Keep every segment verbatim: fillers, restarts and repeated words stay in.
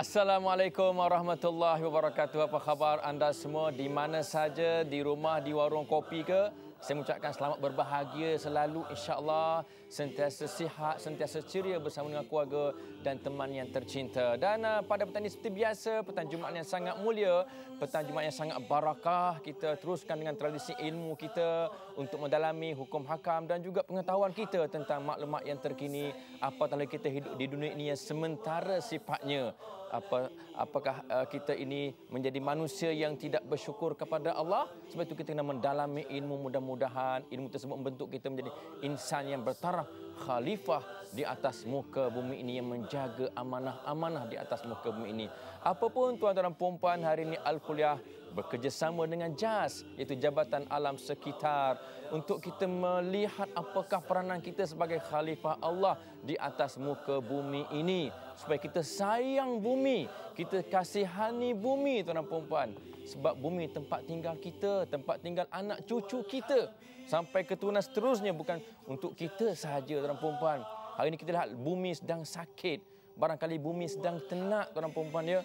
Assalamualaikum warahmatullahi wabarakatuh. Apa khabar anda semua di mana saja, di rumah, di warung kopi ke? Saya mengucapkan selamat berbahagia selalu insya-Allah, sentiasa sihat, sentiasa ceria bersama dengan keluarga dan teman yang tercinta. Dan uh, pada petang ini seperti biasa, petang Jumaat yang sangat mulia, petang Jumaat yang sangat barakah, kita teruskan dengan tradisi ilmu kita untuk mendalami hukum hakam dan juga pengetahuan kita tentang maklumat yang terkini, apatah lagi kita hidup di dunia ini yang sementara sifatnya. Apa, apakah uh, kita ini menjadi manusia yang tidak bersyukur kepada Allah? Sebab itu kita kena mendalami ilmu, mudah-mudahan ilmu tersebut membentuk kita menjadi insan yang bertaraf, khalifah di atas muka bumi ini yang menjaga amanah-amanah di atas muka bumi ini. Apapun tuan-tuan dan puan-puan, hari ini Al-Kuliyyah bekerjasama dengan J A S, iaitu Jabatan Alam Sekitar, untuk kita melihat apakah peranan kita sebagai khalifah Allah di atas muka bumi ini, supaya kita sayang bumi, kita kasihani bumi, tuan dan puan-puan. Sebab bumi tempat tinggal kita, tempat tinggal anak cucu kita sampai keturunan seterusnya, bukan untuk kita sahaja, tuan dan puan-puan. Hari ini kita lihat bumi sedang sakit, barangkali bumi sedang tenak, tuan dan puan-puan ya.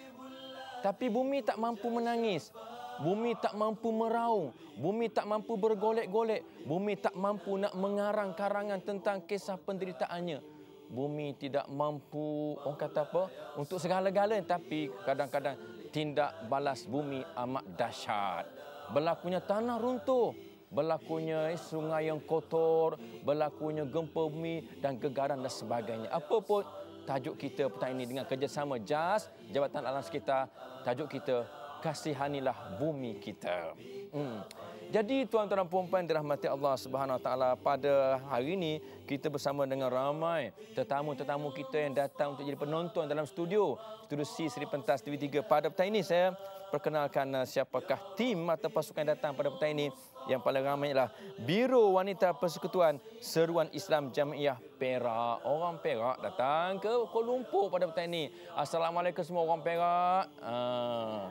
Tapi bumi tak mampu menangis, bumi tak mampu meraung, bumi tak mampu bergolek-golek, bumi tak mampu nak mengarang karangan tentang kisah penderitaannya. Bumi tidak mampu, orang kata apa, untuk segala-galanya, tapi kadang-kadang tindak balas bumi amat dahsyat. Berlakunya tanah runtuh, berlakunya sungai yang kotor, berlakunya gempa bumi dan gegaran dan sebagainya. Apa pun tajuk kita petang ini dengan kerjasama J A S, Jabatan Alam Sekitar, tajuk kita, kasihanilah bumi kita. Hmm. Jadi tuan-tuan dan puan-puan dirahmati Allah Subhanahu Wa Taala, pada hari ini kita bersama dengan ramai tetamu-tetamu kita yang datang untuk jadi penonton dalam studio Studio C Seri Pentas T V tiga. Pada petang ini saya perkenalkan siapakah tim atau pasukan yang datang pada petang ini. Yang paling ramai ialah Biro Wanita Persekutuan Seruan Islam Jamiah Perak. Orang Perak datang ke Kuala Lumpur pada petang ini. Assalamualaikum semua orang Perak. Ah,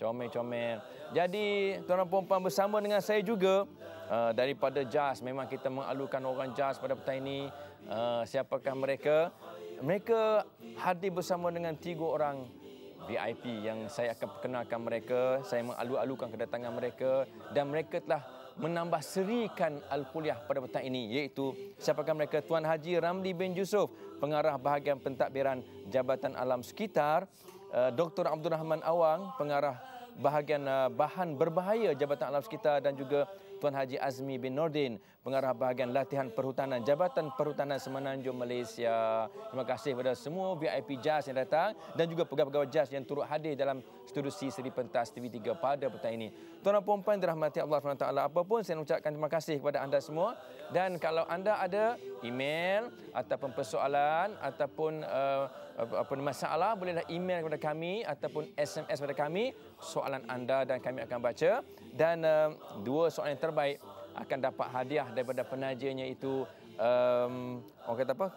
comel-comel. Jadi tuan dan puan bersama dengan saya juga uh, daripada J A S. Memang kita mengalukan orang J A S pada petang ini. Uh, siapakah mereka? Mereka hadir bersama dengan tiga orang V I P yang saya akan perkenalkan mereka, saya mengalu-alukan kedatangan mereka, dan mereka telah menambah serikan Al-Kuliyyah pada petang ini, iaitu siapakah mereka? Tuan Haji Ramli bin Yusuf, pengarah bahagian pentadbiran Jabatan Alam Sekitar, Doktor Abdul Rahman Awang, pengarah bahagian bahan berbahaya Jabatan Alam Sekitar, dan juga Tuan Haji Azmi bin Nordin, pengarah bahagian latihan perhutanan Jabatan Perhutanan Semenanjung Malaysia. Terima kasih kepada semua V I P J A S yang datang dan juga pegawai-pegawai J A S yang turut hadir dalam Studio C Seri Pentas T V tiga pada petang ini. Tuan dan puan-puan dirahmati Allah Subhanahu Wa Taala, apapun saya ucapkan terima kasih kepada anda semua, dan kalau anda ada email ataupun persoalan ataupun uh, apa masalah, bolehlah email kepada kami ataupun S M S kepada kami soalan anda dan kami akan baca, dan uh, dua soalan yang terbaik akan dapat hadiah daripada penajanya itu um, orang kata apa?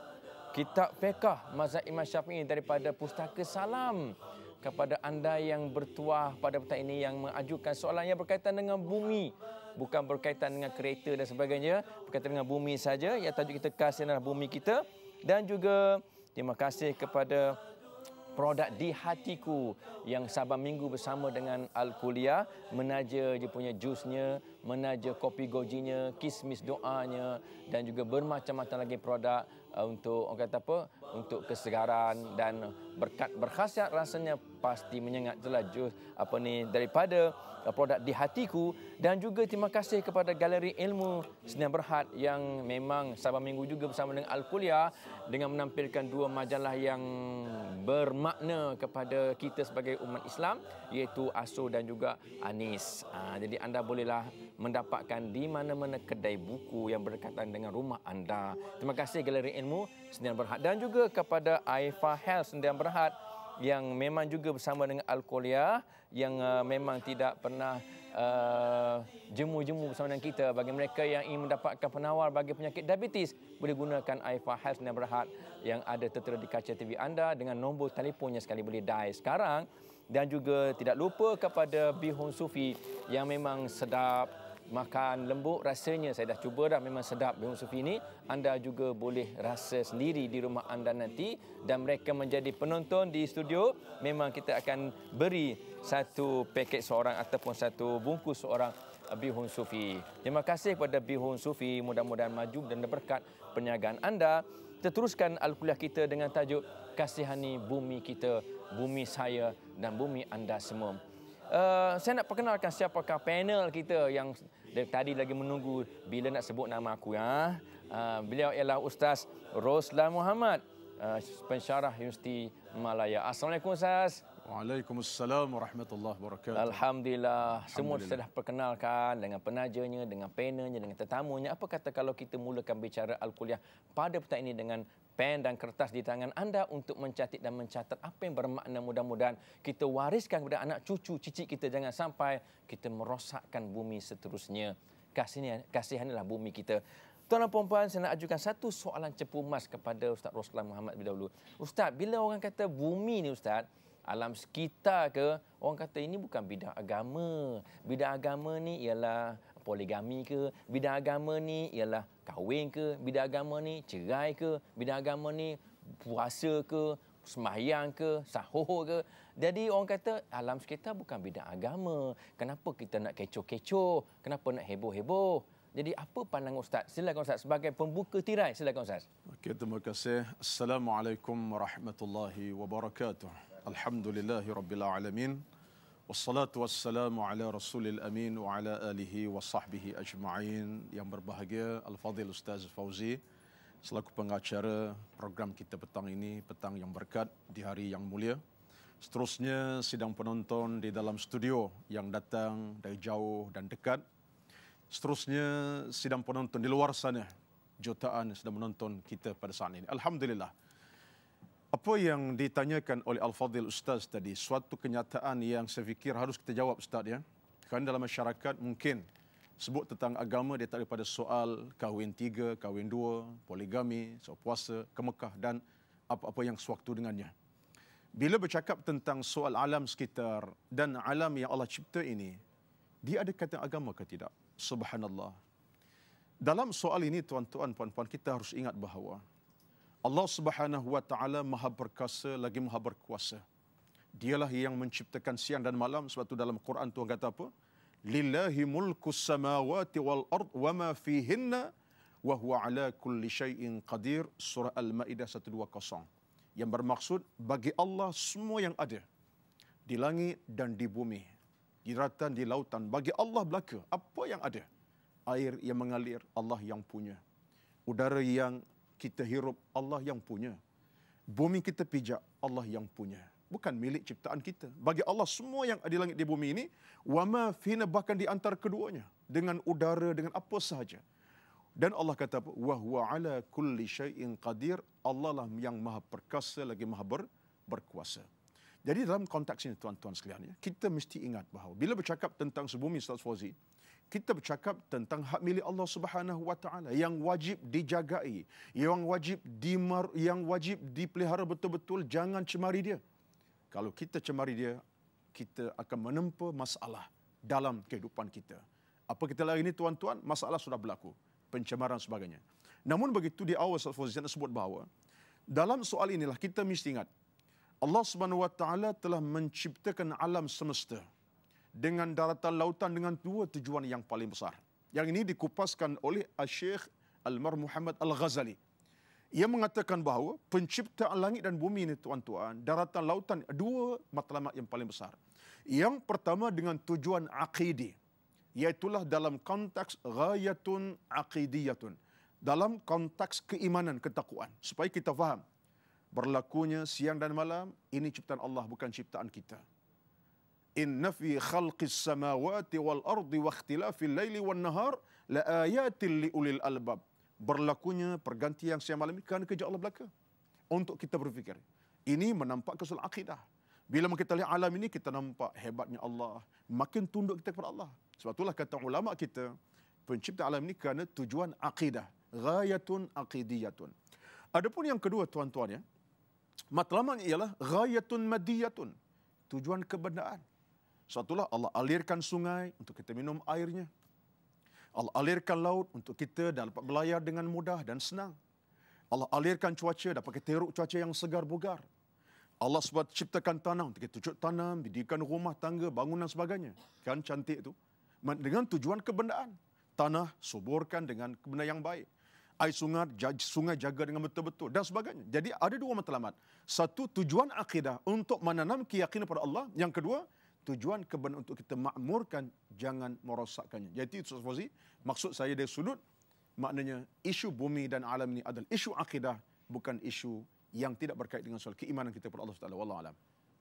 Kitab Fiqh Mazhab Imam Syafi'i daripada Pustaka Salam. Kepada anda yang bertuah pada petang ini yang mengajukan soalan yang berkaitan dengan bumi, bukan berkaitan dengan kereta dan sebagainya, berkaitan dengan bumi saja, yang tajuk kita kasihanilah bumi kita. Dan juga terima kasih kepada produk Di Hatiku yang saban minggu bersama dengan Al-Kuliyyah menaja dia punya jusnya, menaja kopi gojinya, kismis doanya, dan juga bermacam-macam lagi produk untuk orang kata apa, untuk kesegaran, dan berkat berkhasiat rasanya pasti menyengat. Itulah jus apa ni daripada produk Di Hatiku. Dan juga terima kasih kepada Galeri Ilmu Sdn Bhd yang memang saban minggu juga bersama dengan Al-Kuliyyah dengan menampilkan dua majalah yang bermakna kepada kita sebagai umat Islam, iaitu Aso dan juga Anis. Ha, jadi anda bolehlah mendapatkan di mana-mana kedai buku yang berdekatan dengan rumah anda. Terima kasih Galeri Ilmu Sdn Bhd, dan juga kepada Aiva Health Sdn Bhd yang memang juga bersama dengan Al-Kuliyyah yang uh, memang tidak pernah uh, jemu-jemu bersama dengan kita. Bagi mereka yang ingin mendapatkan penawar bagi penyakit diabetes, boleh gunakan Aiva Health Sdn Bhd yang ada tertera di kaca T V anda dengan nombor telefonnya sekali, boleh dial sekarang. Dan juga tidak lupa kepada Bihun Sufi yang memang sedap, makan lembut rasanya. Saya dah cuba dah, memang sedap bihun sufi ini. Anda juga boleh rasa sendiri di rumah anda nanti. Dan mereka menjadi penonton di studio, memang kita akan beri satu paket seorang ataupun satu bungkus seorang bihun sufi. Terima kasih kepada bihun sufi. Mudah-mudahan maju dan berkat perniagaan anda. Teruskan Al-Kuliyyah kita dengan tajuk Kasihani Bumi Kita, Bumi Saya dan Bumi Anda Semua. Uh, saya nak perkenalkan siapakah panel kita yang tadi lagi menunggu bila nak sebut nama aku. Ya? Uh, beliau ialah Ustaz Roslan Mohamad, uh, pensyarah Universiti Malaya. Assalamualaikum, Ustaz. Waalaikumsalam warahmatullahi wabarakatuh. Alhamdulillah, semua sudah perkenalkan dengan penajanya, dengan panelnya, dengan tetamunya. Apa kata kalau kita mulakan bicara Al-Kuliyyah pada petang ini dengan pen dan kertas di tangan anda untuk mencatat dan mencatat apa yang bermakna. Mudah-mudahan kita wariskan kepada anak cucu cicit kita, jangan sampai kita merosakkan bumi seterusnya. Kasihani, kasihanilah bumi kita. Tuan dan puan-puan, saya nak ajukan satu soalan cepu emas kepada Ustaz Roslan Mohamad lebih dahulu. Ustaz, bila orang kata bumi ni, Ustaz, alam sekitar ke, orang kata ini bukan bidang agama. Bidang agama ni ialah poligami ke, bidang agama ni ialah kahwin ke, bidang agama ni cerai ke, bidang agama ni puasa ke, sembahyang ke, sahur ke. Jadi orang kata alam sekitar bukan bidang agama. Kenapa kita nak kecoh-kecoh? Kenapa nak heboh-heboh? Jadi apa pandangan Ustaz? Silakan Ustaz sebagai pembuka tirai. Silakan Ustaz. Okey, terima kasih. Assalamualaikum warahmatullahi wabarakatuh. Alhamdulillahi Rabbil Alamin. Wassalatu wassalamu ala Rasulil Amin wa ala alihi wa sahbihi ajma'in. Yang berbahagia Al-Fadhil Ustaz Fauzi, selaku pengacara program kita petang ini, petang yang berkat di hari yang mulia. Seterusnya sidang penonton di dalam studio yang datang dari jauh dan dekat. Seterusnya sidang penonton di luar sana, jutaan sedang menonton kita pada saat ini. Alhamdulillah. Apa yang ditanyakan oleh Al-Fadhil Ustaz tadi, suatu kenyataan yang saya fikir harus kita jawab, Ustaz, ya. Kerana dalam masyarakat mungkin sebut tentang agama, dia tak daripada soal kahwin tiga, kahwin dua, poligami, soal puasa, ke Mekah dan apa-apa yang sewaktu dengannya. Bila bercakap tentang soal alam sekitar dan alam yang Allah cipta ini, dia ada kata agama ke tidak? Subhanallah. Dalam soal ini, tuan-tuan, puan-puan, kita harus ingat bahawa Allah Subhanahu wa taala Maha perkasa lagi Maha berkuasa. Dialah yang menciptakan siang dan malam. Sebab itu dalam Quran Tuhan kata apa? Lillahi mulkus samawati wal ard wa ma fihinna wa huwa ala kulli syai'in qadir. Surah Al-Maidah seratus dua puluh. Yang bermaksud bagi Allah semua yang ada di langit dan di bumi, di daratan, di lautan, bagi Allah belaka apa yang ada. Air yang mengalir, Allah yang punya. Udara yang kita hirup, Allah yang punya. Bumi kita pijak, Allah yang punya. Bukan milik ciptaan kita. Bagi Allah semua yang ada di langit di bumi ini, wa ma fina, bahkan di antara keduanya, dengan udara, dengan apa sahaja. Dan Allah kata apa? Wa huwa ala kulli syai'in qadir. Allah lah yang Maha perkasa lagi Maha ber, berkuasa. Jadi dalam konteks ini, tuan-tuan sekalian, ya, kita mesti ingat bahawa bila bercakap tentang sebumi, Ustaz Fauzi, kita bercakap tentang hak milik Allah Subhanahu wa taala yang wajib dijagai, yang wajib dimar, yang wajib dipelihara betul-betul, jangan cemari dia. Kalau kita cemari dia, kita akan menempa masalah dalam kehidupan kita. Apa kita lari ini, tuan-tuan, masalah sudah berlaku, pencemaran dan sebagainya. Namun begitu di awal Ustaz Fauzi sebut bahawa dalam soal inilah kita mesti ingat Allah Subhanahu wa taala telah menciptakan alam semesta dengan daratan lautan dengan dua tujuan yang paling besar. Yang ini dikupaskan oleh Asy-Syeikh Almarhum Muhammad Al-Ghazali. Ia mengatakan bahawa penciptaan langit dan bumi ini, tuan-tuan, daratan lautan, dua matlamat yang paling besar. Yang pertama dengan tujuan aqidi, iaitulah dalam konteks ghayatun aqidiyatun, dalam konteks keimanan, ketakwaan. Supaya kita faham berlakunya siang dan malam ini ciptaan Allah, bukan ciptaan kita. Inna fi khalqis samawati wal ardi wa ikhtilafil laili wan nahar la ayatin li ulil albab. Berlakunya pergantian siang malam ini kerana kerja Allah belaka. Untuk kita berfikir, ini menampakkan soal akidah. Bila kita lihat alam ini, kita nampak hebatnya Allah, makin tunduk kita kepada Allah. Sebab itulah kata ulama kita, pencipta alam ini kerana tujuan akidah, ghayatun aqidiyatun. Adapun yang kedua, tuan-tuan, ya, matlamatnya ialah ghayatun madiyatun, tujuan kebendaan. Satulah Allah alirkan sungai untuk kita minum airnya. Allah alirkan laut untuk kita dapat belayar dengan mudah dan senang. Allah alirkan cuaca dapat kita teruk cuaca yang segar bugar. Allah sebab ciptakan tanah untuk kita cucuk tanam, didirikan rumah tangga, bangunan sebagainya. Kan cantik tu. Dengan tujuan kebendaan. Tanah suburkan dengan benda yang baik. Air sungai, sungai jaga dengan betul-betul dan sebagainya. Jadi ada dua matlamat. Satu, tujuan akidah untuk menanam keyakinan pada Allah. Yang kedua, tujuan kebenaran untuk kita makmurkan, jangan merosakkannya. Jadi Ustaz Fauzi, maksud saya dari sudut maknanya isu bumi dan alam ini adalah isu akidah, bukan isu yang tidak berkait dengan soal keimanan kita kepada Allah Subhanahu wa taala.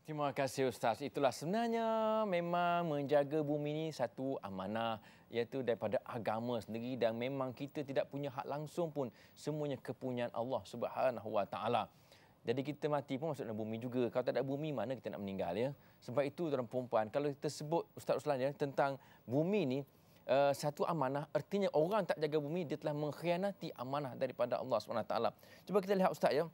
Terima kasih Ustaz. Itulah sebenarnya memang menjaga bumi ini satu amanah, iaitu daripada agama sendiri, dan memang kita tidak punya hak langsung pun, semuanya kepunyaan Allah Subhanahu wa taala. Jadi kita mati pun masuk dalam bumi juga. Kalau tak ada bumi, mana kita nak meninggal ya? Sebab itu tuan perempuan, kalau kita sebut Ustaz Roslan ya tentang bumi ni uh, satu amanah, artinya orang tak jaga bumi dia telah mengkhianati amanah daripada Allah Subhanahu wa taala. Cuba kita lihat Ustaz ya.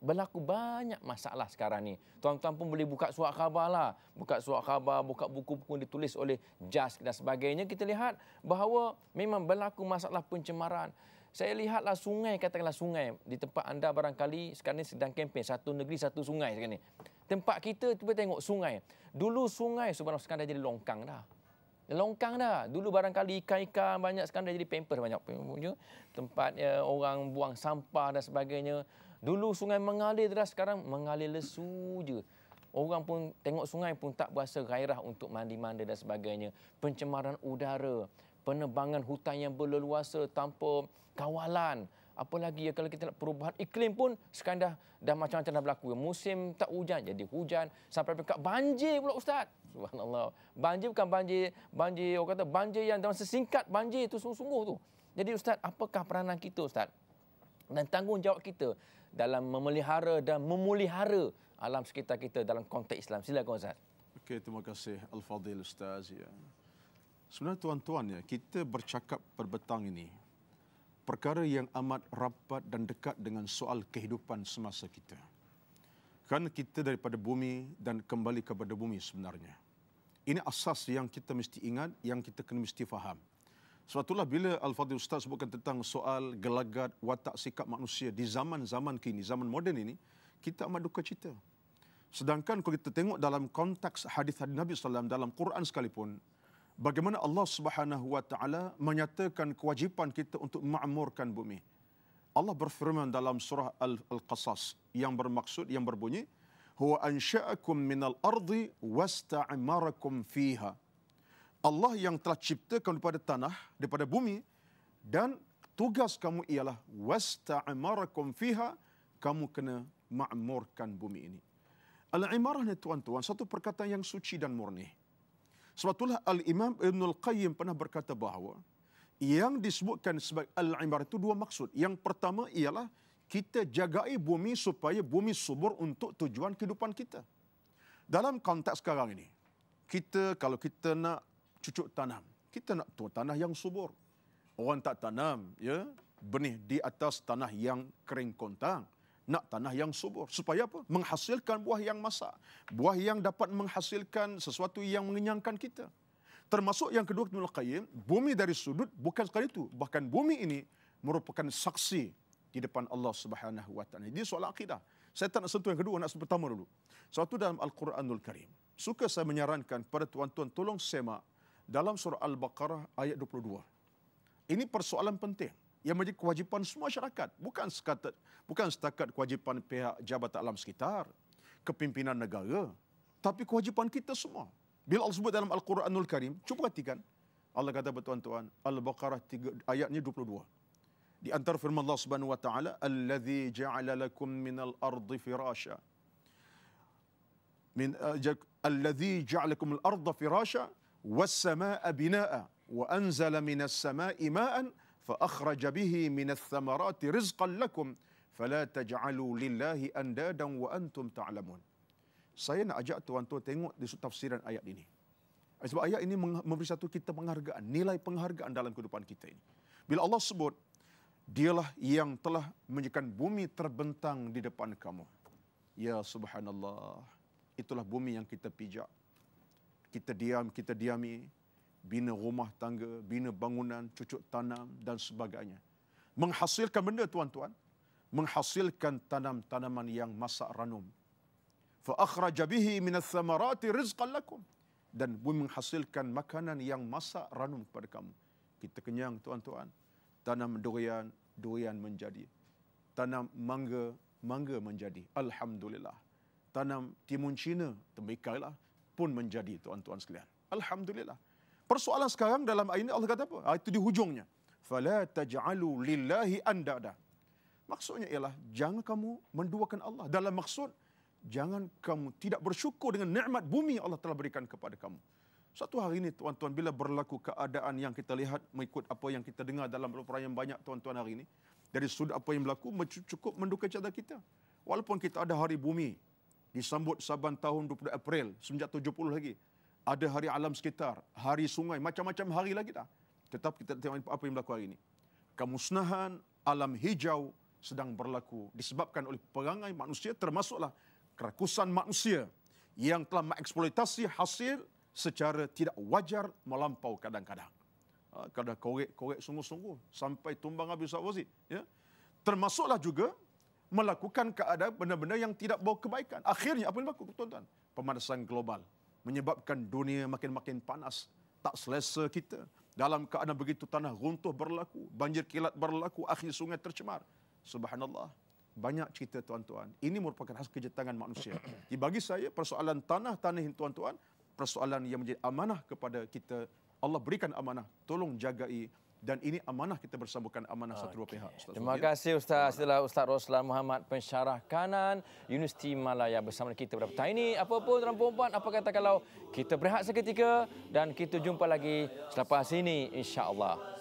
Berlaku banyak masalah sekarang ni. Tuan-tuan pun boleh buka surat khabar lah. Buka surat khabar, buka buku-buku yang ditulis oleh JAS dan sebagainya. Kita lihat bahawa memang berlaku masalah pencemaran. Saya lihatlah sungai, katakanlah sungai. Di tempat anda barangkali sekarang ni sedang kempen. Satu negeri, satu sungai sekarang ni. Tempat kita, cuba tengok sungai. Dulu sungai, sebenarnya sekarang dah jadi longkang dah. Longkang dah. Dulu barangkali ikan-ikan banyak, sekarang dah jadi pamper banyak. Tempat ya, orang buang sampah dan sebagainya. Dulu sungai mengalir deras, sekarang mengalir lesu je. Orang pun tengok sungai pun tak berasa gairah untuk mandi-mandi dan sebagainya. Pencemaran udara, penebangan hutan yang berleluasa tanpa kawalan. Apalagi ya, kalau kita nak perubahan iklim pun sekarang dah, dah macam-macam dah berlaku. Musim tak hujan jadi hujan, sampai dekat banjir pula Ustaz. Subhanallah. Banjir bukan banjir, banjir orang kata banjir yang dalam sesingkat banjir itu sungguh-sungguh tu. Jadi Ustaz, apakah peranan kita Ustaz? Dan tanggungjawab kita dalam memelihara dan memulihara alam sekitar kita dalam konteks Islam. Silakan Ustaz. Okey, terima kasih Al-Fadhil Ustaz. Ya. Sebenarnya tuan-tuan ya, kita bercakap perbetang ini perkara yang amat rapat dan dekat dengan soal kehidupan semasa kita. Kerana kita daripada bumi dan kembali kepada bumi sebenarnya. Ini asas yang kita mesti ingat, yang kita kena mesti faham. Sebab itulah bila Al-Fadhil Ustaz sebutkan tentang soal gelagat, watak sikap manusia di zaman-zaman kini, zaman moden ini, kita amat duka cita. Sedangkan kalau kita tengok dalam konteks hadis-hadis Nabi sallallahu alaihi wasallam dalam Quran sekalipun, bagaimana Allah Subhanahu wa taala menyatakan kewajipan kita untuk makmurkan bumi. Allah berfirman dalam surah Al-Qasas yang bermaksud, yang berbunyi, "Huwa ansha'akum minal ardi wasta'amarakum fiha." Allah yang telah ciptakan daripada tanah, daripada bumi, dan tugas kamu ialah wasta'amarakum fiha, kamu kena makmurkan bumi ini. Al-imarah ni tuan-tuan satu perkataan yang suci dan murni. Sebab itulah Al-Imam Ibnul Qayyim pernah berkata bahawa yang disebutkan sebagai al-imarah itu dua maksud. Yang pertama ialah kita jagai bumi supaya bumi subur untuk tujuan kehidupan kita. Dalam konteks sekarang ini, kita kalau kita nak cucuk tanam, kita nak tu tanah yang subur. Orang tak tanam ya benih di atas tanah yang kering kontang, nak tanah yang subur supaya apa? Menghasilkan buah yang masak, buah yang dapat menghasilkan sesuatu yang mengenyangkan kita. Termasuk yang kedua, Ibnul Qayyim, bumi dari sudut bukan sekali itu, bahkan bumi ini merupakan saksi di depan Allah Subhanahu wa taala. Ini soal akidah. Saya tak nak sentuh yang kedua, nak sentuh pertama dulu. Satu, dalam Al-Quranul Karim, suka saya menyarankan kepada tuan-tuan tolong semak dalam surah Al-Baqarah ayat dua puluh dua. Ini persoalan penting yang menjadi kewajipan semua masyarakat. Bukan setakat, bukan setakat kewajipan pihak Jabatan Alam Sekitar, kepimpinan negara, tapi kewajipan kita semua. Bila Allah sebut dalam Al-Quranul Karim, cuba perhatikan. Allah kata bertuan-tuan, Al-Baqarah ayatnya dua puluh dua. Di antara firman Allah Subhanahu wa taala, "Allazi ja'ala lakum minal ardi firasha." Min allazi ja'alakum al-arda firasha والسماء بناء وأنزل من السماء ماء فأخرج به من الثمرات رزقا لكم فلا تجعلوا لله أندادا وأنتم تعلمون. Saya nak ajak tuan-tuan tengok di tafsiran ayat ini. Sebab ayat ini memberi satu kita penghargaan, nilai penghargaan dalam kehidupan kita ini. Bila Allah sebut, dialah yang telah menjadikan bumi terbentang di depan kamu. Ya subhanallah, itulah bumi yang kita pijak. Kita diam, kita diami. bina rumah tangga, bina bangunan, cucuk tanam dan sebagainya. Menghasilkan benda tuan-tuan, menghasilkan tanam-tanaman yang masak ranum. Fa akhraja bihi min ath-thamarati rizqan lakum, dan bumi menghasilkan makanan yang masak ranum kepada kamu. Kita kenyang tuan-tuan. Tanam durian, durian menjadi. Tanam mangga, mangga menjadi. Alhamdulillah. Tanam timun Cina, tembikailah pun menjadi tuan-tuan sekalian. Alhamdulillah. Persoalan sekarang dalam ayat ini Allah kata apa? Itu di hujungnya. Fala taj'alu lillahi andada. Maksudnya ialah jangan kamu menduakan Allah. Dalam maksud jangan kamu tidak bersyukur dengan nikmat bumi Allah telah berikan kepada kamu. Satu hari ini tuan-tuan, bila berlaku keadaan yang kita lihat mengikut apa yang kita dengar dalam laporan yang banyak tuan-tuan hari ini, dari sudut apa yang berlaku cukup menduka cita kita. Walaupun kita ada hari bumi disambut Saban tahun dua puluh April sembilan tujuh puluh lagi. Ada hari alam sekitar, hari sungai, macam-macam hari lagi dah. Tetap kita tengok apa yang berlaku hari ini. Kemusnahan alam hijau sedang berlaku disebabkan oleh perangai manusia, termasuklah kerakusan manusia yang telah mengeksploitasi hasil secara tidak wajar melampau kadang-kadang. Kadang korek-korek sungguh-sungguh sampai tumbang habis Ustaz. Ya. Termasuklah juga melakukan keadaan benda-benda yang tidak bawa kebaikan. Akhirnya apa yang berlaku tuan-tuan? Pemanasan global. Menyebabkan dunia makin-makin panas. Tak selesa kita. Dalam keadaan begitu tanah runtuh berlaku. Banjir kilat berlaku. Akhir sungai tercemar. Subhanallah. Banyak cerita tuan-tuan. Ini merupakan hasil kerja tangan manusia. Bagi saya persoalan tanah-tanah tuan-tuan. Persoalan yang menjadi amanah kepada kita. Allah berikan amanah. Tolong jagai. Dan ini amanah kita bersambungkan amanah okay. Satu dua pihak. Ustaz Terima Zubir. kasih Ustaz. Itulah Ustaz Roslan Mohamad, pensyarah kanan Universiti Malaya bersama kita pada petang ini. Apa pun tuan perempuan, apa kata kalau kita berehat seketika dan kita jumpa lagi selepas ini insya-Allah.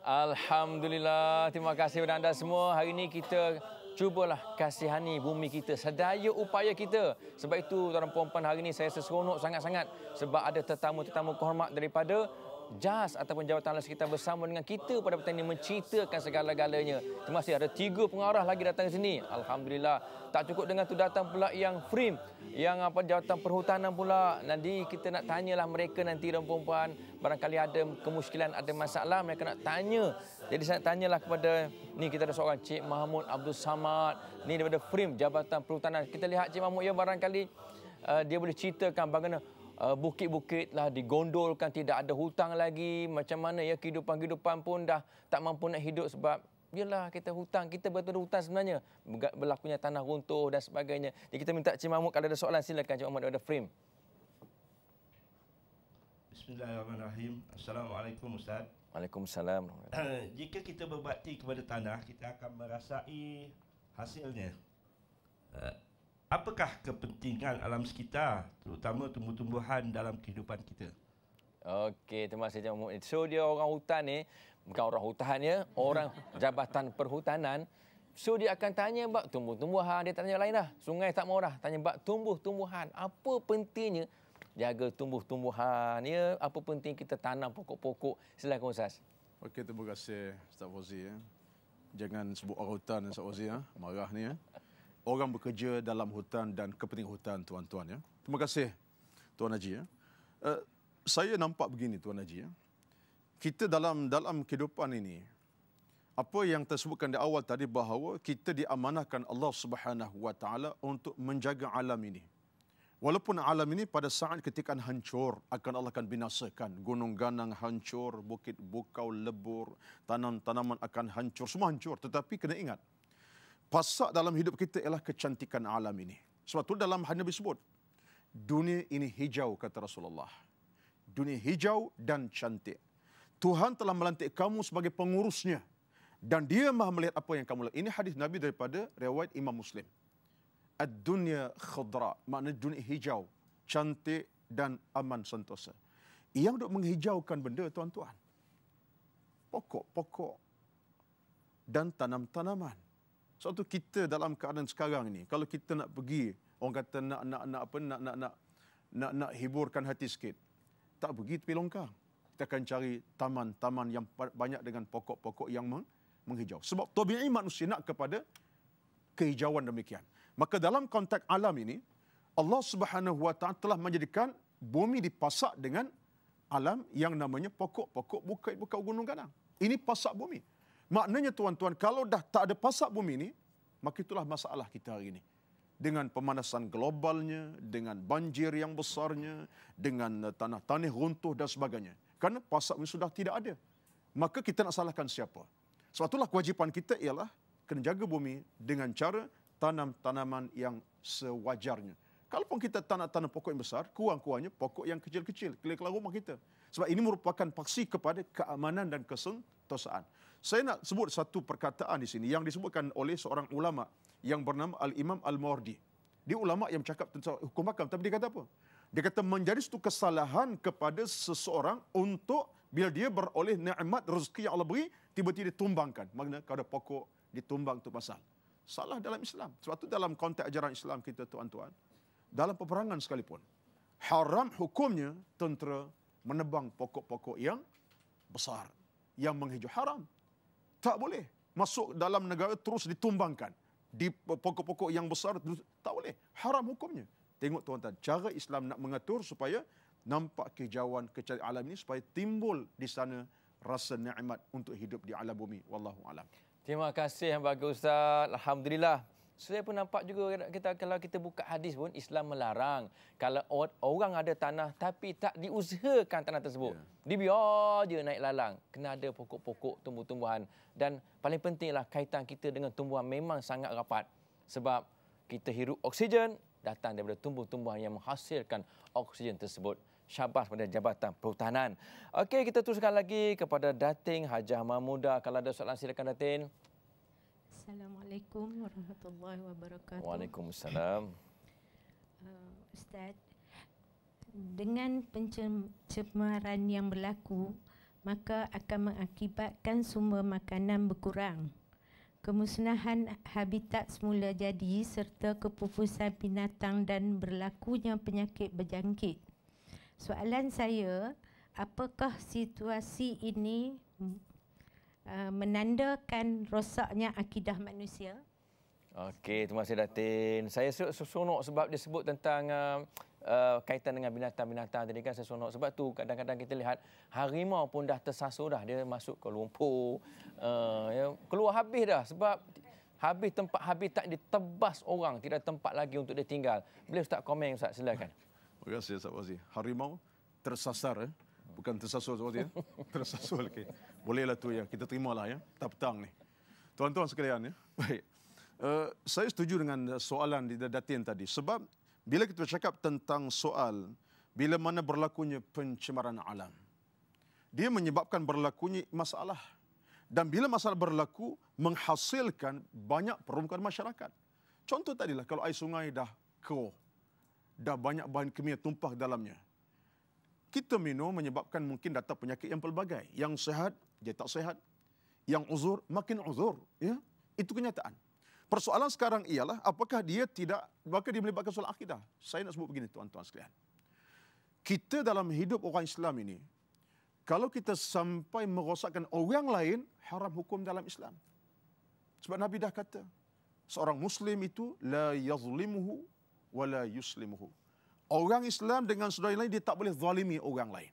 Alhamdulillah, terima kasih kepada anda semua. Hari ini kita cubalah kasihani bumi kita sedaya upaya kita. Sebab itu tuan dan puan-puan, hari ini saya seronok sangat-sangat sebab ada tetamu-tetamu kehormat daripada J A S ataupun Jabatan Alam Sekitar bersama dengan kita pada petang ini menceritakan segala-galanya. Terima kasih ada tiga pengarah lagi datang ke sini. Alhamdulillah. Tak cukup dengan tu datang pula yang FRIM, yang apa Jabatan Perhutanan pula. Nanti kita nak tanyalah mereka nanti dan perempuan barangkali ada kemusykilan, ada masalah mereka nak tanya. Jadi saya tanyalah kepada ni kita ada seorang Cik Mahmud Abdul Samad ni daripada FRIM Jabatan Perhutanan. Kita lihat Cik Mahmud ya barangkali uh, dia boleh ceritakan bagaimana bukit-bukit lah digondolkan, tidak ada hutang lagi. Macam mana ya kehidupan-kehidupan pun dah tak mampu nak hidup sebab biarlah kita hutang. Kita betul-betul hutang sebenarnya. Berlakunya tanah runtuh dan sebagainya. Jadi kita minta Cik Mahmud kalau ada soalan silakan Cik Mahmud ada frame. Bismillahirrahmanirrahim. Assalamualaikum Ustaz. Waalaikumsalam. Jika kita berbakti kepada tanah, kita akan merasai hasilnya. Apakah kepentingan alam sekitar, terutama tumbuh-tumbuhan dalam kehidupan kita? Okey, terima kasih Cik Mahmud. So, dia orang hutan ni, bukan orang hutan ya, orang Jabatan Perhutanan. So, dia akan tanya bab tumbuh-tumbuhan, dia tak tanya lain dah. Sungai tak mau dah, tanya bab tumbuh-tumbuhan. Apa pentingnya jaga tumbuh-tumbuhan, ya? Apa penting kita tanam pokok-pokok? Silakan Ustaz. Okey, terima kasih Ustaz Fauzi. Ya. Jangan sebut orang hutan Ustaz Fauzi, ya. Marah ni ya. Orang bekerja dalam hutan dan kepentingan hutan tuan-tuan ya. Terima kasih Tuan Haji ya. Uh, saya nampak begini Tuan Haji ya. Kita dalam dalam kehidupan ini apa yang tersebutkan di awal tadi bahawa kita diamanahkan Allah Subhanahu Wa Taala untuk menjaga alam ini. Walaupun alam ini pada saat ketika hancur akan Allah akan binasakan, gunung ganang hancur, bukit bukau lebur, tanam-tanaman akan hancur, semua hancur, tetapi kena ingat pasak dalam hidup kita ialah kecantikan alam ini. Sebab itu dalam hadis Nabi sebut, dunia ini hijau kata Rasulullah. Dunia hijau dan cantik. Tuhan telah melantik kamu sebagai pengurusnya. Dan dia maha melihat apa yang kamu lakukan. Ini hadis Nabi daripada riwayat Imam Muslim. Ad-dunya khadra, maknanya dunia hijau, cantik dan aman sentosa. Yang duk menghijaukan benda tuan-tuan. Pokok-pokok dan tanam-tanaman. Sebab tu kita dalam keadaan sekarang ni, kalau kita nak pergi, orang kata nak nak nak apa nak nak nak nak, nak hiburkan hati sikit, tak pergi tepi longkang. Kita akan cari taman-taman yang banyak dengan pokok-pokok yang menghijau. Sebab tabiat manusia nak kepada kehijauan demikian. Maka dalam konteks alam ini, Allah Subhanahu Wa Taala telah menjadikan bumi dipasak dengan alam yang namanya pokok-pokok, bukit-bukit, gunung gadang. Ini pasak bumi. Maknanya tuan-tuan, kalau dah tak ada pasak bumi ini, maka itulah masalah kita hari ini. Dengan pemanasan globalnya, dengan banjir yang besarnya, dengan tanah-tanah runtuh dan sebagainya. Karena pasak bumi sudah tidak ada. Maka kita nak salahkan siapa? Sebab itulah kewajipan kita ialah kena jaga bumi dengan cara tanam-tanaman yang sewajarnya. Kalaupun kita tanam-tanam pokok yang besar, kurang-kurangnya pokok yang kecil-kecil, keliling rumah kita. Sebab ini merupakan paksi kepada keamanan dan kesentosaan. Saya nak sebut satu perkataan di sini yang disebutkan oleh seorang ulama yang bernama Al-Imam Al-Mordi. Dia ulama yang bercakap tentang hukum hakam, tapi dia kata apa? Dia kata menjadi satu kesalahan kepada seseorang untuk bila dia beroleh nikmat rezeki yang Allah beri, tiba-tiba ditumbangkan. Maknanya kalau ada pokok, ditumbang tu pasal. Salah dalam Islam. Sebab itu dalam konteks ajaran Islam kita tuan-tuan, dalam peperangan sekalipun, haram hukumnya tentera menebang pokok-pokok yang besar, yang menghijau. Haram. Tak boleh. Masuk dalam negara terus ditumbangkan. Di pokok-pokok yang besar tak boleh. Haram hukumnya. Tengok tuan-tuan, cara Islam nak mengatur supaya nampak kehijauan kecantikan alam ini, supaya timbul di sana rasa nikmat untuk hidup di alam bumi. Wallahu a'lam. Terima kasih bagi Ustaz. Alhamdulillah. Saya pun nampak juga kita kalau kita buka hadis pun Islam melarang kalau orang ada tanah tapi tak diusahakan tanah tersebut. Yeah. Dibiar je naik lalang. Kena ada pokok-pokok, tumbuh-tumbuhan, dan paling pentinglah kaitan kita dengan tumbuhan memang sangat rapat. Sebab kita hirup oksigen datang daripada tumbuh-tumbuhan yang menghasilkan oksigen tersebut. Syabas pada Jabatan Perhutanan. Okey, kita teruskan lagi kepada Datin Hajah Mahmudah. Kalau ada soalan silakan Datin. Assalamualaikum warahmatullahi wabarakatuh. Waalaikumsalam. Uh, Ustaz, dengan pencemaran yang berlaku, maka akan mengakibatkan sumber makanan berkurang. Kemusnahan habitat semula jadi serta kepupusan binatang dan berlakunya penyakit berjangkit. Soalan saya, apakah situasi ini uh, menandakan rosaknya akidah manusia? Okey, terima kasih Datin. Saya seronok sebab dia sebut tentang uh, uh, kaitan dengan binatang-binatang tadi kan, saya seronok. Sebab tu kadang-kadang kita lihat harimau pun dah tersasar dah, dia masuk ke lumpur, uh, ya, keluar habis dah sebab habis tempat habitat ditebas orang, tidak tempat lagi untuk dia tinggal. Boleh Ustaz komen Ustaz, silakan. Terima kasih, Ustaz Wazi. Harimau tersasar, eh? Bukan tersasar, Ustaz Wazi. Eh? Tersasar lagi. Bolehlah tu, ya. Kita terimalah, ya. Tak petang ni. Tuan-tuan sekalian, ya. Baik. Uh, saya setuju dengan soalan di Datin tadi. Sebab bila kita bercakap tentang soal, bila mana berlakunya pencemaran alam, dia menyebabkan berlakunya masalah. Dan bila masalah berlaku, menghasilkan banyak permukaan masyarakat. Contoh tadilah, kalau air sungai dah keruh, dah banyak bahan kimia tumpah dalamnya. Kita minum menyebabkan mungkin datang penyakit yang pelbagai. Yang sehat, dia tak sehat. Yang uzur, makin uzur. Ya? Itu kenyataan. Persoalan sekarang ialah apakah dia tidak, maka dia melibatkan soal akidah. Saya nak sebut begini tuan-tuan sekalian. Kita dalam hidup orang Islam ini, kalau kita sampai merosakkan orang lain, haram hukum dalam Islam. Sebab Nabi dah kata, seorang Muslim itu, la yazlimuhu wala yuslimuhu. Orang Islam dengan saudara lain, dia tak boleh zalimi orang lain.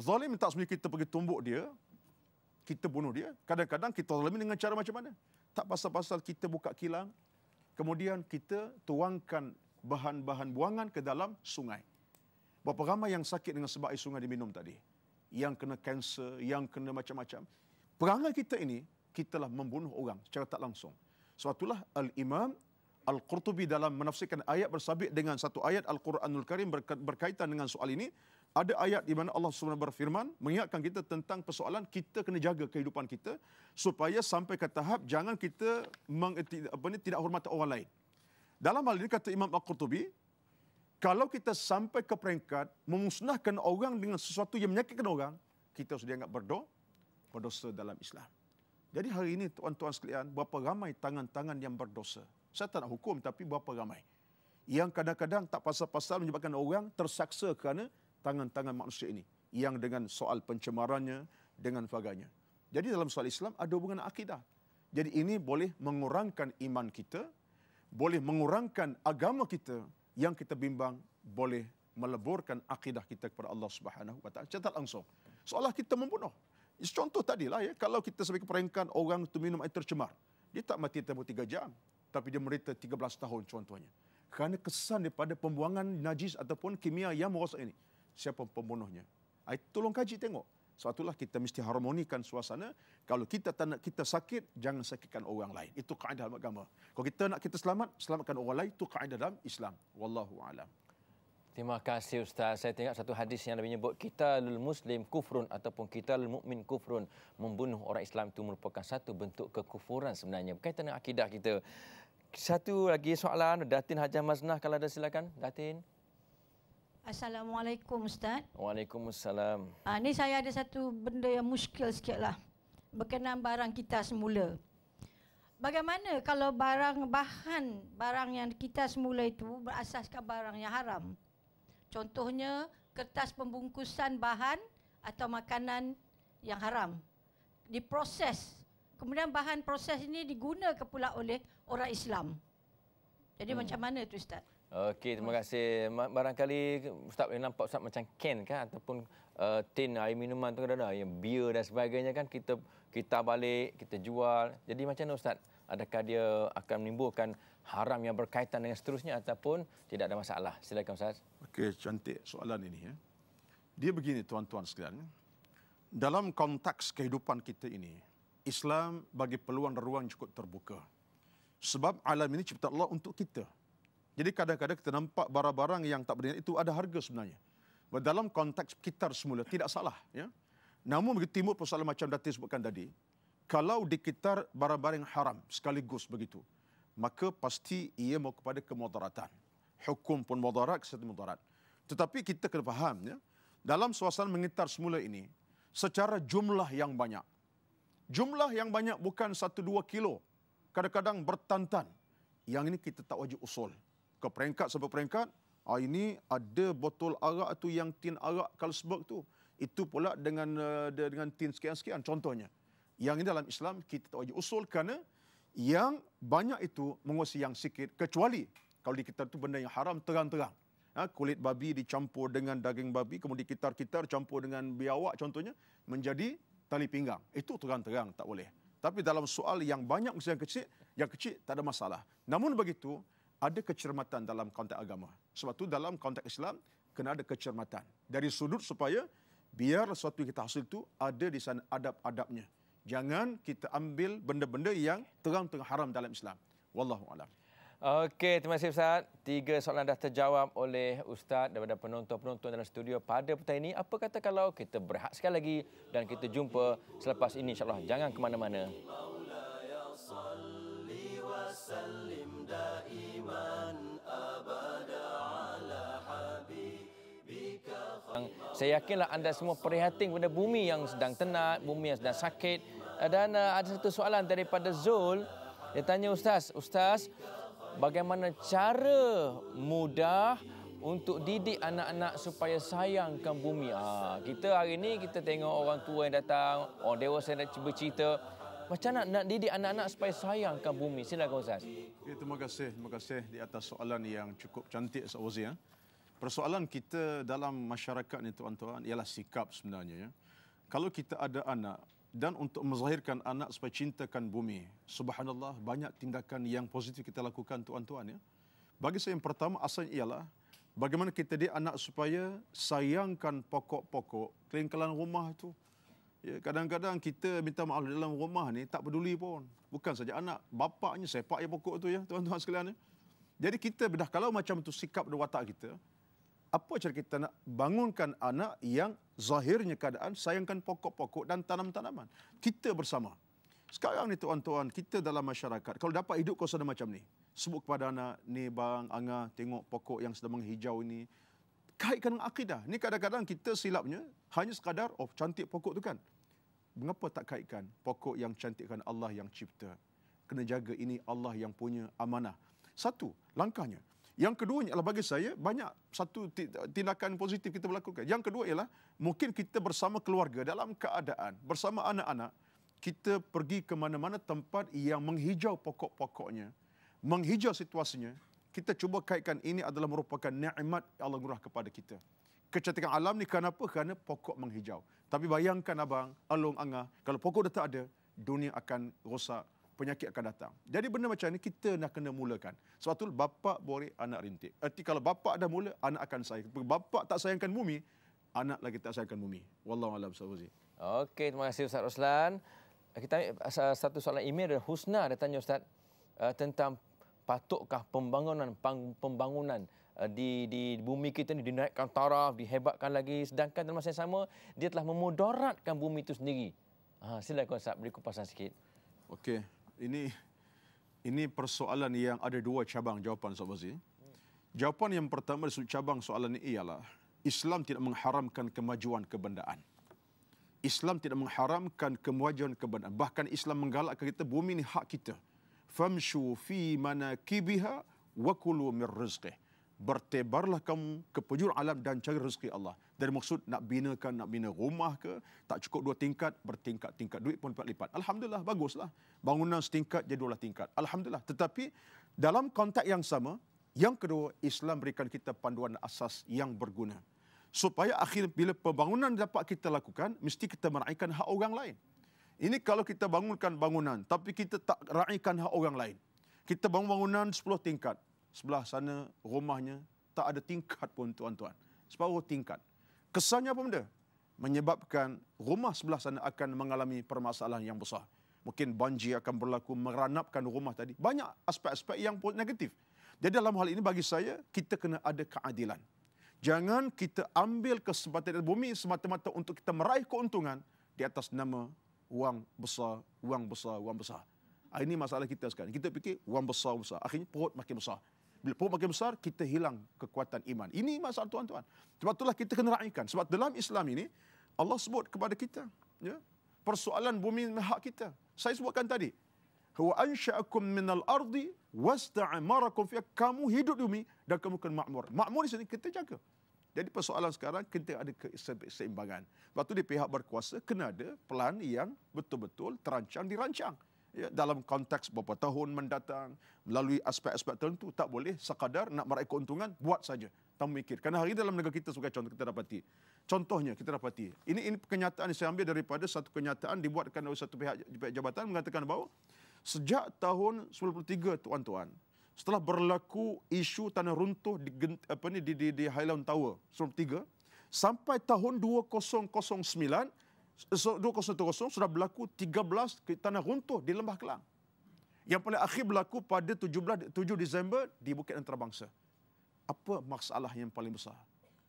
Zalim tak semestinya kita pergi tumbuk dia, kita bunuh dia. Kadang-kadang kita zalimi dengan cara macam mana? Tak pasal-pasal kita buka kilang, kemudian kita tuangkan bahan-bahan buangan ke dalam sungai. Berapa ramai yang sakit dengan sebab air sungai diminum tadi? Yang kena kanser, yang kena macam-macam. Perangai kita ini, kita lah membunuh orang secara tak langsung. Sebab itulah Al-Imam Al-Qurtubi dalam menafsirkan ayat bersabit dengan satu ayat Al-Quranul Karim berkaitan dengan soal ini. Ada ayat di mana Allah subhanahu wa taala berfirman mengingatkan kita tentang persoalan kita kena jaga kehidupan kita supaya sampai ke tahap jangan kita tidak hormati orang lain. Dalam hal ini kata Imam Al-Qurtubi, kalau kita sampai ke peringkat memusnahkan orang dengan sesuatu yang menyakitkan orang, kita sudah dianggap berdosa dalam Islam. Jadi hari ini tuan-tuan sekalian, berapa ramai tangan-tangan yang berdosa. Saya tak nak hukum, tapi berapa ramai yang kadang-kadang tak pasal-pasal menyebabkan orang tersaksa kerana tangan-tangan manusia ini, yang dengan soal pencemarannya, dengan sebagainya. Jadi dalam soal Islam ada hubungan akidah. Jadi ini boleh mengurangkan iman kita, boleh mengurangkan agama kita. Yang kita bimbang boleh meleburkan akidah kita kepada Allah Subhanahu Wa Taala. Catat langsung, seolah kita membunuh. Contoh tadilah ya, kalau kita sebagai perengkan orang itu minum air tercemar, dia tak mati tempoh tiga jam, tapi dia merita tiga belas tahun contohnya. Kerana kesan daripada pembuangan najis ataupun kimia yang merosak ini. Siapa pembunuhnya? Ay, tolong kaji tengok. Suatulah kita mesti harmonikan suasana. Kalau kita tak nak kita sakit, jangan sakitkan orang lain. Itu kaedah dalam agama. Kalau kita nak kita selamat, selamatkan orang lain. Itu kaedah dalam Islam. Wallahu a'lam. Terima kasih Ustaz. Saya tengok satu hadis yang Nabi menyebut, qitalul muslim kufrun ataupun qitalul mukmin kufrun. Membunuh orang Islam itu merupakan satu bentuk kekufuran sebenarnya. Berkaitan dengan akidah kita. Satu lagi soalan, Datin Hajah Mahmudah kalau ada silakan. Datin. Assalamualaikum Ustaz. Waalaikumsalam. Ha, ni saya ada satu benda yang muskil sikit lah. Berkenaan barang kita semula. Bagaimana kalau barang bahan, barang yang kita semula itu berasaskan barang yang haram? Contohnya kertas pembungkusan bahan atau makanan yang haram. Diproses. Kemudian bahan proses ini digunakan pula oleh orang Islam. Jadi hmm. macam mana tu Ustaz? Okey, terima kasih. Barangkali Ustaz boleh nampak Ustaz macam can kan ataupun uh, tin air minuman tu ada yang beer dan sebagainya kan, kita kita balik, kita jual. Jadi macam mana Ustaz? Adakah dia akan menimbulkan haram yang berkaitan dengan seterusnya ataupun tidak ada masalah? Silakan Ustaz. Okey, cantik soalan ini ya. Dia begini tuan-tuan sekalian. Dalam konteks kehidupan kita ini, Islam bagi peluang ruang cukup terbuka. Sebab alam ini cipta Allah untuk kita. Jadi kadang-kadang kita nampak barang-barang yang tak bernilai itu ada harga sebenarnya. Dalam konteks sekitar semula tidak salah. Ya? Namun begitu timbul persoalan macam Datin sebutkan tadi, kalau dikitar barang-barang haram sekaligus begitu, maka pasti ia mau kepada kemudaratan. Hukum pun mudarat, kesihatan mudarat. Tetapi kita kena faham, ya? Dalam suasana mengitar semula ini, secara jumlah yang banyak. Jumlah yang banyak bukan satu dua kilo. Kadang-kadang bertantan. Yang ini kita tak wajib usul. Ke peringkat sampai peringkat, ah, ini ada botol arak tu yang tin arak Carlsberg tu. Itu pula dengan uh, dengan tin sekian-sekian contohnya. Yang ini dalam Islam kita tak wajib usul kerana yang banyak itu menguasai yang sikit. Kecuali kalau dikitar tu benda yang haram terang-terang. Ha, kulit babi dicampur dengan daging babi, kemudian dikitar-kitar campur dengan biawak contohnya menjadi tali pinggang. Itu terang-terang tak boleh. Tapi dalam soal yang banyak yang kecil, yang kecil tak ada masalah. Namun begitu, ada kecermatan dalam konteks agama. Sebab itu dalam konteks Islam, kena ada kecermatan. Dari sudut supaya biar sesuatu yang kita hasil itu ada di sana adab-adabnya. Jangan kita ambil benda-benda yang terang-terang haram dalam Islam. Wallahu'alam. Okey, terima kasih Ustaz. Tiga soalan dah terjawab oleh Ustaz daripada penonton-penonton dalam studio pada petang ini. Apa kata kalau kita berehat sekali lagi dan kita jumpa selepas ini insyaAllah. Jangan ke mana-mana. وسلم دائما أبدا على حبيبك خير. Saya yakinlah anda semua prihatin pada bumi yang sedang tenat, bumi yang sedang sakit. Dan ada satu soalan daripada Zul. Dia tanya Ustaz, Ustaz, bagaimana cara mudah untuk didik anak-anak supaya sayangkan bumi? Ha, kita hari ini kita tengok orang tua yang datang, orang dewasa yang bercerita. Macam nak, nak didik anak-anak supaya sayangkan bumi? Silakan Ustaz. Ya, terima kasih. Terima kasih di atas soalan yang cukup cantik, Ustaz Ozi. Ya. Persoalan kita dalam masyarakat ni, tuan-tuan, ialah sikap sebenarnya. Ya. Kalau kita ada anak dan untuk menzahirkan anak supaya cintakan bumi, subhanallah, banyak tindakan yang positif kita lakukan, tuan-tuan. Ya. Bagi saya yang pertama, asalnya ialah bagaimana kita didik anak supaya sayangkan pokok-pokok kelingkalan rumah itu. Kadang-kadang kita minta maaf dalam rumah ni tak peduli pun. Bukan saja anak, bapaknya sepak ya pokok tu ya, tuan-tuan sekalian. Ya. Jadi kita dah kalau macam tu sikap dan watak kita, apa cara kita nak bangunkan anak yang zahirnya keadaan sayangkan pokok-pokok dan tanam-tanaman? Kita bersama. Sekarang ni tuan-tuan, kita dalam masyarakat kalau dapat hidup kawasan macam ni, sebut kepada anak, ni bang Angah tengok pokok yang sedang menghijau ini. Kaitkan dengan akidah. Ni kadang-kadang kita silapnya hanya sekadar oh cantik pokok tu kan. mengapa tak kaitkan pokok yang cantikkan Allah yang cipta? Kena jaga ini Allah yang punya amanah. Satu, langkahnya. Yang keduanya adalah bagi saya banyak satu tindakan positif kita melakukan. Yang kedua ialah mungkin kita bersama keluarga dalam keadaan, bersama anak-anak, kita pergi ke mana-mana tempat yang menghijau pokok-pokoknya, menghijau situasinya. Kita cuba kaitkan ini adalah merupakan nikmat Allah murah kepada kita. Kecantikan alam ni kenapa? Kerana pokok menghijau. Tapi bayangkan abang, alung angah, kalau pokok dah tak ada, dunia akan rosak. Penyakit akan datang. Jadi benda macam ni kita nak kena mulakan. Sebab tu bapa boleh anak rintik. Erti kalau bapa dah mula, anak akan sayang. Bapa tak sayangkan bumi, anak lagi tak sayangkan bumi. Wallahu a'lam bishawab. Okey, terima kasih Ustaz Roslan. Kita ambil satu soalan email dari Husna. Dia tanya Ustaz tentang patukkah pembangunan pembangunan di di bumi kita ni dinaikkan taraf, dihebatkan lagi, sedangkan dalam masa yang sama dia telah memudaratkan bumi itu sendiri. Ha, silakan Ustaz beri kupasan sikit. Okey. Ini ini persoalan yang ada dua cabang jawapan Ustaz Fazli. Jawapan yang pertama dari cabang soalan ini ialah Islam tidak mengharamkan kemajuan kebendaan. Islam tidak mengharamkan kemajuan kebendaan. Bahkan Islam menggalakkan kita bumi ini hak kita. Famshu fi manakibiha wa kulu min rizqih. Bertebarlah kamu ke penjuru alam dan cari rezeki Allah. Dari maksud nak binakan, nak bina rumah ke, tak cukup dua tingkat, bertingkat-tingkat. Duit pun lipat-lipat. Alhamdulillah, baguslah. Bangunan setingkat, jadi dua tingkat. Alhamdulillah. Tetapi dalam konteks yang sama, yang kedua, Islam berikan kita panduan asas yang berguna. Supaya akhir bila pembangunan dapat kita lakukan, mesti kita meraihkan hak orang lain. Ini kalau kita bangunkan bangunan, tapi kita tak raihkan hak orang lain. Kita bangun bangunan sepuluh tingkat. Sebelah sana rumahnya tak ada tingkat pun tuan-tuan. Separuh tingkat. Kesannya apa benda? Menyebabkan rumah sebelah sana akan mengalami permasalahan yang besar. Mungkin banjir akan berlaku meranapkan rumah tadi. Banyak aspek-aspek yang negatif. Jadi dalam hal ini bagi saya, kita kena ada keadilan. Jangan kita ambil kesempatan bumi semata-mata untuk kita meraih keuntungan di atas nama wang besar, wang besar, wang besar. Ini masalah kita sekarang. Kita fikir wang besar, besar. Akhirnya perut makin besar. Bila perut makin besar, kita hilang kekuatan iman. Ini masalah tuan-tuan. Sebab itulah kita kena raikan. Sebab dalam Islam ini, Allah sebut kepada kita. Ya? Persoalan bumi hak kita. Saya sebutkan tadi. Huwa ansha'akum minal ardi wasta'amarakum fiha. Kamu hidup di bumi dan kamu akan makmur. Makmur di sini kita jaga. Jadi persoalan sekarang, kita ada keseimbangan. Sebab itu di pihak berkuasa, kena ada pelan yang betul-betul terancang, dirancang. Ya, dalam konteks beberapa tahun mendatang, melalui aspek-aspek tertentu, tak boleh sekadar nak meraih keuntungan, buat saja. Tak mikir. Kerana hari dalam negara kita, sebagai contoh kita dapati. Contohnya, kita dapati. Ini, ini kenyataan yang saya ambil daripada satu kenyataan dibuatkan oleh satu pihak, pihak jabatan, mengatakan bahawa sejak tahun sembilan puluh tiga, tuan-tuan, setelah berlaku isu tanah runtuh di, apa ni, di, di, di Highland Tower, sembilan puluh tiga, sampai tahun dua ribu sembilan, dua ribu sepuluh sudah berlaku tiga belas tanah runtuh di Lembah Kelang. Yang paling akhir berlaku pada tujuh Disember di Bukit Antarabangsa. Apa masalah yang paling besar?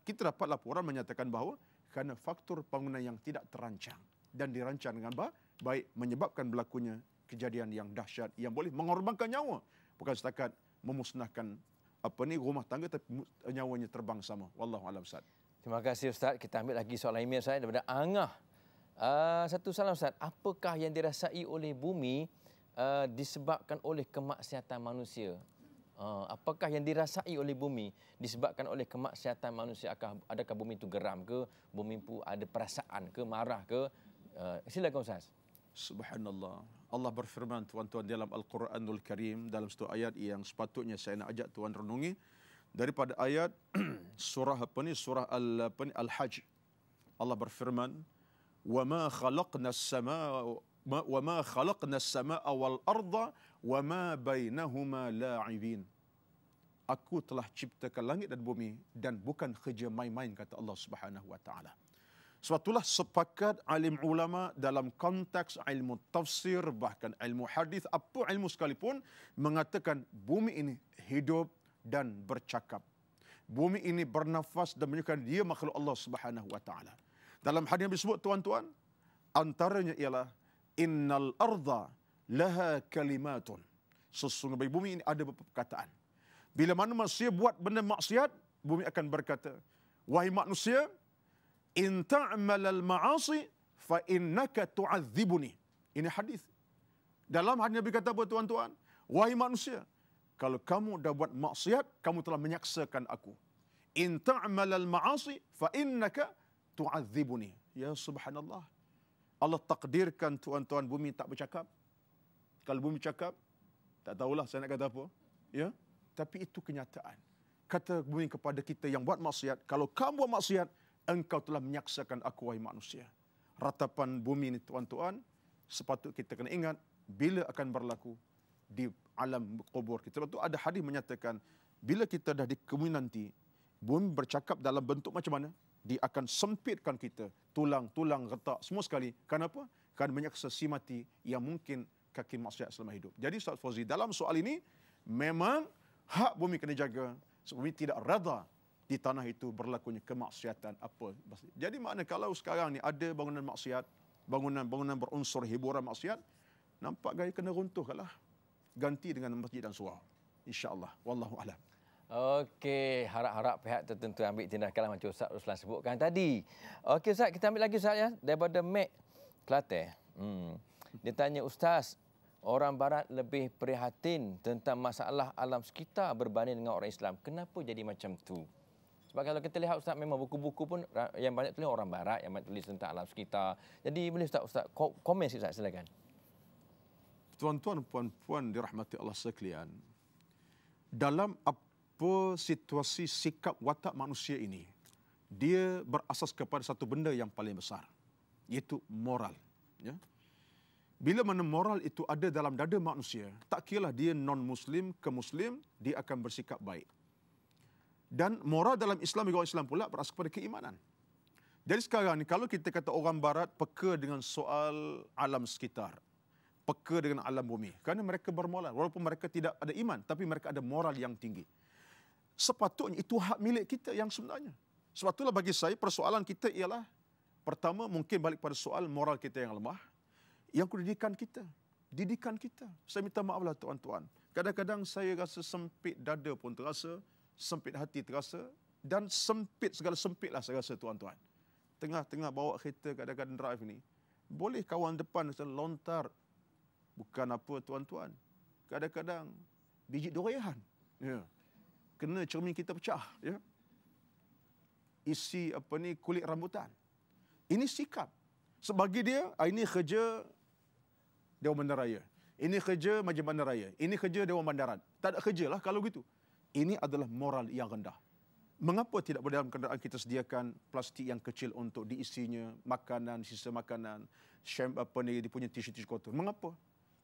Kita dapat laporan menyatakan bahawa kerana faktor bangunan yang tidak terancang dan dirancang dengan baik menyebabkan berlakunya kejadian yang dahsyat yang boleh mengorbankan nyawa, bukan setakat memusnahkan apa ni rumah tangga tapi nyawanya terbang sama. Wallahu a'lam. Terima kasih Ustaz. Kita ambil lagi soalan email saya daripada Angah. Uh, satu salam Ustaz, apakah yang dirasai oleh bumi uh, disebabkan oleh kemaksiatan manusia? Uh, apakah yang dirasai oleh bumi disebabkan oleh kemaksiatan manusia? Adakah, adakah bumi itu geram ke? Bumi itu ada perasaan ke? Marah ke? Uh, silakan Ustaz. Subhanallah. Allah berfirman tuan-tuan dalam Al-Quranul Karim dalam satu ayat yang sepatutnya saya nak ajak tuan renungi daripada ayat surah apa ni? Surah al, apa ni? Al-Hajj. Allah berfirman وَمَا خَلَقْنَا السَّمَاءَ وَمَا خَلَقْنَا السَّمَاءَ وَالْأَرْضَ وَمَا بَيْنَهُمَا لَاعِبِينَ. Aku telah ciptakan langit dan bumi dan bukan kerja main-main, kata Allah Subhanahu wa taala. Sebab itulah sepakat alim ulama dalam konteks ilmu tafsir bahkan ilmu hadis apa ilmu sekalipun mengatakan bumi ini hidup dan bercakap. Bumi ini bernafas dan menunjukkan dia makhluk Allah Subhanahu wa taala. Dalam hadis yang disebut tuan-tuan, antaranya ialah innal arda laha kalimatun. Sesungguhnya bagi bumi ini ada beberapa perkataan. Bila mana manusia buat benda maksiat, bumi akan berkata, wahai manusia, in ta'malal ma'asi fa innaka tu'adzibuni. Ini hadis. Dalam hadis Nabi kata apa tuan-tuan? Wahai manusia, kalau kamu dah buat maksiat, kamu telah menyaksakan aku. In ta'malal ma'asi fa innaka tu'adzibuni. Ya subhanallah. Allah takdirkan tuan-tuan bumi tak bercakap. Kalau bumi cakap, tak tahulah saya nak kata apa. Ya, tapi itu kenyataan. Kata bumi kepada kita yang buat maksiat, kalau kamu buat maksiat, engkau telah menyaksakan aku wahai manusia. Ratapan bumi ini tuan-tuan, sepatut kita kena ingat bila akan berlaku di alam kubur kita. Sebab itu ada hadis menyatakan bila kita dah dikubur nanti, bumi bercakap dalam bentuk macam mana? Dia akan sempitkan kita, tulang-tulang retak semua sekali. Kenapa? Kerana menyaksa si mati yang mungkin kaki maksiat selama hidup. Jadi Ustaz Fauzi, dalam soal ini memang hak bumi kena jaga. Sebab bumi tidak reda di tanah itu berlakunya kemaksiatan apa. Jadi makna kalau sekarang ni ada bangunan maksiat, bangunan-bangunan berunsur hiburan maksiat, nampak gaya kena runtuhkanlah. Ganti dengan masjid dan surau. Insya-Allah. Wallahu a'lam. Okey, harap-harap pihak tertentu ambil tindakan macam Ustaz Roslan sebutkan tadi. Okey Ustaz, kita ambil lagi Ustaz ya daripada Mek Kelate. Hmm. Dia tanya Ustaz, orang barat lebih prihatin tentang masalah alam sekitar berbanding dengan orang Islam. Kenapa jadi macam tu? Sebab kalau kita lihat Ustaz, memang buku-buku pun yang banyak tulis orang barat, yang banyak tulis tentang alam sekitar. Jadi boleh Ustaz, Ustaz komen sikit Ustaz, silakan. Tuan-tuan, puan-puan dirahmati Allah sekalian. Dalam apa situasi sikap watak manusia ini, dia berasas kepada satu benda yang paling besar, iaitu moral. Ya? Bila mana moral itu ada dalam dada manusia, tak kiralah dia non-Muslim ke Muslim, dia akan bersikap baik. Dan moral dalam Islam, orang Islam pula berasas kepada keimanan. Jadi sekarang ni kalau kita kata orang barat peka dengan soal alam sekitar, peka dengan alam bumi, kerana mereka bermoral. Walaupun mereka tidak ada iman, tapi mereka ada moral yang tinggi. Sepatutnya itu hak milik kita yang sebenarnya. Sebab itulah bagi saya persoalan kita ialah, pertama mungkin balik pada soal moral kita yang lemah, yang didikan kita. Didikan kita. Saya minta maaflah tuan-tuan. Kadang-kadang saya rasa sempit dada pun terasa, sempit hati terasa, dan sempit, segala sempitlah saya rasa tuan-tuan. Tengah-tengah bawa kereta kadang-kadang drive ni, boleh kawan depan lontar, bukan apa tuan-tuan, kadang-kadang biji durian, ya, kena cermin kita pecah, ya, isi apa ni kulit rambutan. Ini sikap. Sebagi dia, ini kerja Dewan Bandaraya, ini kerja Majlis Bandaraya, ini kerja Dewan Bandaran. Tak ada kerja lah kalau gitu. Ini adalah moral yang rendah. Mengapa tidak boleh dalam kenderaan kita sediakan plastik yang kecil untuk diisinya makanan, sisa makanan, syam apa ni, dia punya tisu-tisu kotor. Mengapa?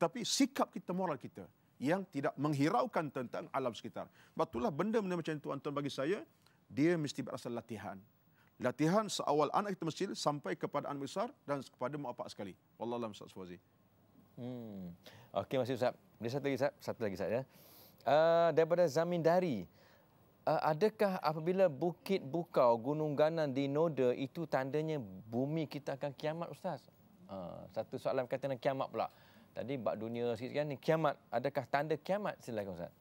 Tapi sikap kita, moral kita yang tidak menghiraukan tentang alam sekitar. Betullah benda-benda macam itu tuan-tuan bagi saya, dia mesti berasal latihan. Latihan seawal anak kita kecil sampai kepada anak besar dan kepada mak bapak sekali. Wallahualam Ustaz Fauzi. Hmm. Okey, masih Ustaz. Ada satu lagi Ustaz, satu lagi Ustaz ya. Uh, daripada Zamindari, uh, adakah apabila bukit bukau, gunung ganan dinoda, itu tandanya bumi kita akan kiamat Ustaz? Uh, satu soalan berkaitan dengan kiamat pula. Tadi bab dunia sikit kan, kiamat, adakah tanda kiamat? Silakan Ustaz.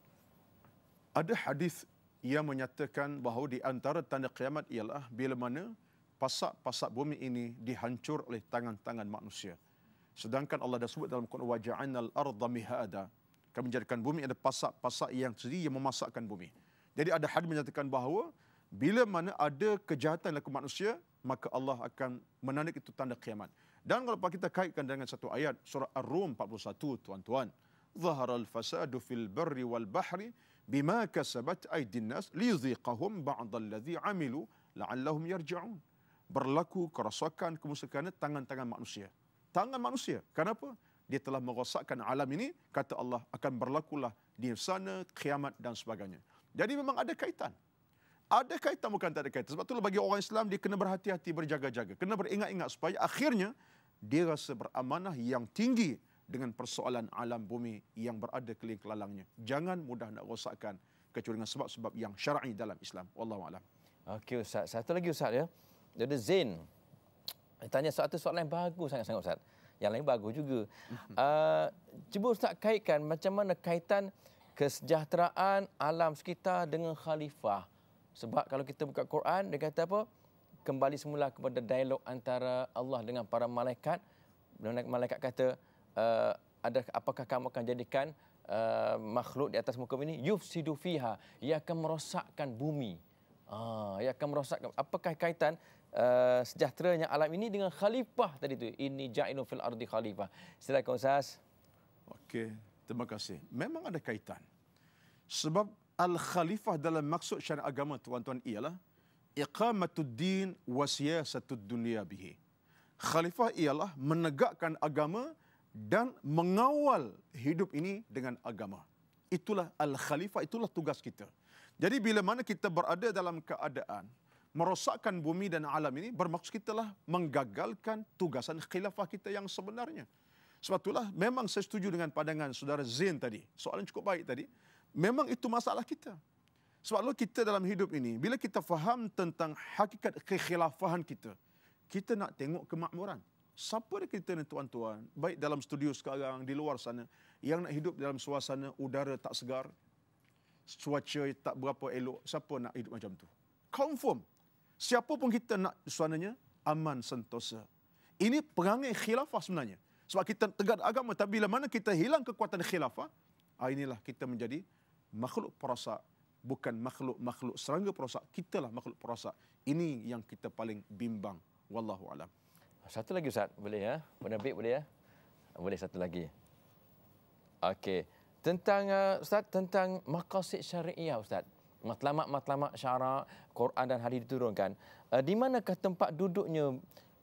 Ada hadis yang menyatakan bahawa di antara tanda kiamat ialah bila mana pasak-pasak bumi ini dihancur oleh tangan-tangan manusia. Sedangkan Allah dah sebut dalam Quran, wa ja'alnal arda mihada, kami menjadikan bumi ada pasak-pasak yang sendiri yang memasakkan bumi. Jadi ada hadis menyatakan bahawa bila mana ada kejahatan laku manusia, maka Allah akan menarik itu tanda kiamat. Dan kalau kita kaitkan dengan satu ayat surah Ar-Rum empat puluh satu tuan-tuan, zaharal fasadu fil barri wal bahri bima kasabat aydin nas liziqahum ba'dallazi amilu la'allahum yarji'un. Berlaku kerosakan kemusyakannya tangan-tangan manusia. Tangan manusia. Kenapa? Dia telah merosakkan alam ini, kata Allah akan berlakulah di sana kiamat dan sebagainya. Jadi memang ada kaitan. Ada kaitan bukan tak ada kaitan. Sebab itulah bagi orang Islam dia kena berhati-hati, berjaga-jaga, kena beringat-ingat supaya akhirnya dia rasa beramanah yang tinggi dengan persoalan alam bumi yang berada keliling-kelilangnya. Jangan mudah nak rosakkan kecuali dengan sebab-sebab yang syar'i dalam Islam. Wallahu a'lam. Okey Ustaz, satu lagi Ustaz ya. Ada Zain. Dia tanya satu soalan yang bagus sangat-sangat Ustaz. Yang lain bagus juga. Uh, cuba Ustaz kaitkan macam mana kaitan kesejahteraan alam sekitar dengan khalifah. Sebab kalau kita buka Quran, dia kata apa? kembali semula kepada dialog antara Allah dengan para malaikat. Malaikat kata, uh, ada, apakah kamu akan jadikan uh, makhluk di atas muka bumi ini? Yufsidu fiha, ia akan merosakkan bumi. Ah, ia akan merosakkan. Apakah kaitan uh, sejahteranya alam ini dengan khalifah tadi tu? Inni ja'inu fil ardi khalifah. Silakan Ustaz. Okey, terima kasih. Memang ada kaitan. Sebab al-khalifah dalam maksud syariat agama tuan-tuan ialah iqamatud din wa siyasatud dunya bihi. Khalifah ialah menegakkan agama dan mengawal hidup ini dengan agama. Itulah al-khalifah, itulah tugas kita. Jadi bila mana kita berada dalam keadaan merosakkan bumi dan alam ini, bermaksud kita lah menggagalkan tugasan khilafah kita yang sebenarnya. Sebab itulah memang saya setuju dengan pandangan saudara Zain tadi. Soalan cukup baik tadi. Memang itu masalah kita. Sebab kita dalam hidup ini, bila kita faham tentang hakikat kekhilafahan kita, kita nak tengok kemakmuran. Siapa kita ni tuan-tuan, baik dalam studio sekarang, di luar sana, yang nak hidup dalam suasana udara tak segar, cuaca tak berapa elok, siapa nak hidup macam tu? Confirm. Siapa pun kita nak suasananya aman, sentosa. Ini perangai khilafah sebenarnya. Sebab kita tegak agama, tapi bila mana kita hilang kekuatan khilafah, inilah kita menjadi makhluk perosak. Bukan makhluk-makhluk serangga perosak. Kitalah makhluk perosak. Ini yang kita paling bimbang. Wallahu'alam. Satu lagi Ustaz, boleh ya? Penerbit boleh ya? Boleh satu lagi. Okey. Tentang Ustaz, tentang maqasid syariah Ustaz. Matlamat-matlamat syarak, Quran dan hadis diturunkan. Di manakah tempat duduknya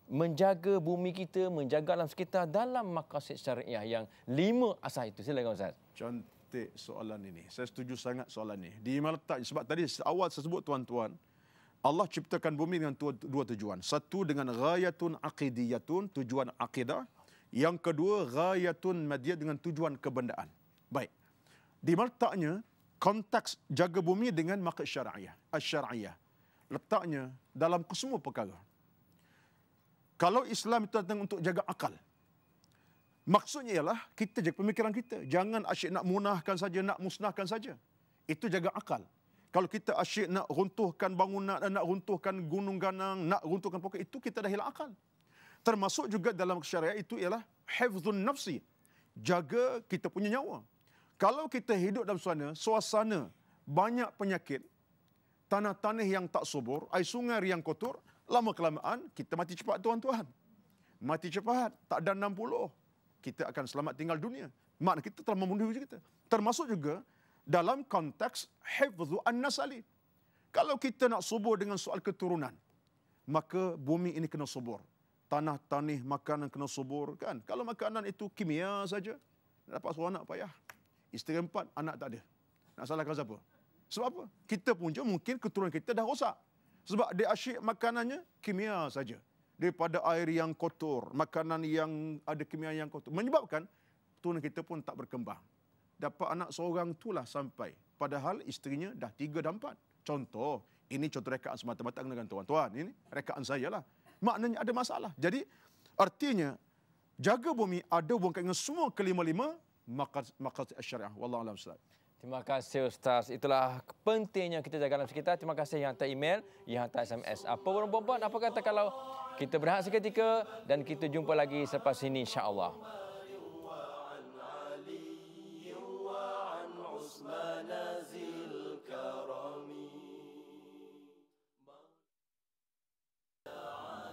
menjaga bumi kita, menjaga alam sekitar dalam maqasid syariah yang lima asas itu? Silakan Ustaz. Cantik soalan ini. Saya setuju sangat soalan ini. Di mana letak? Sebab tadi awal saya sebut tuan-tuan, Allah ciptakan bumi dengan dua tujuan. Satu dengan ghayatun aqidiyatun, tujuan akidah. Yang kedua ghayatun madiyah, dengan tujuan kebendaan. Baik. Di mana letaknya konteks jaga bumi dengan maqasid syariah, asy-syariah. Letaknya dalam semua perkara. Kalau Islam itu datang untuk jaga akal, maksudnya ialah kita jaga pemikiran kita. Jangan asyik nak munahkan saja, nak musnahkan saja. Itu jaga akal. Kalau kita asyik nak runtuhkan bangunan, nak runtuhkan gunung ganang, nak runtuhkan pokok, itu kita dah hilang akal. Termasuk juga dalam syariah itu ialah hifzun nafsi. Jaga kita punya nyawa. Kalau kita hidup dalam suasana, suasana banyak penyakit, tanah-tanah yang tak subur, air sungai yang kotor, lama-kelamaan kita mati cepat tuan-tuan. Mati cepat, tak ada enam puluh. Kita akan selamat tinggal dunia. Makna kita telah memenuhi uji kita. Termasuk juga dalam konteks hifzu an-nasali. Kalau kita nak subur dengan soal keturunan, maka bumi ini kena subur. Tanah, tanah, makanan kena subur, kan? Kalau makanan itu kimia saja, dapat seorang anak payah. Isteri empat, anak tak ada. Nak salahkan siapa? Sebab apa? Kita pun je mungkin keturunan kita dah rosak. Sebab dia asyik makanannya kimia saja. Daripada air yang kotor, makanan yang ada kimia yang kotor. Menyebabkan keturunan kita pun tak berkembang. Dapat anak seorang itulah sampai. Padahal isterinya dah tiga dan empat. Contoh, ini contoh rekaan semata-mata dengan tuan-tuan. Ini rekaan saya lah. Maknanya ada masalah. Jadi artinya jaga bumi ada hubungan dengan semua kelima-lima maqasid syariah. Wallahu a'lam bishawab. Terima kasih Ustaz. Itulah pentingnya kita jaga alam sekitar. Terima kasih yang hantar email, yang hantar S M S. Apa perempuan-perempuan, apa kata kalau kita berehat seketika dan kita jumpa lagi selepas ini insya-Allah.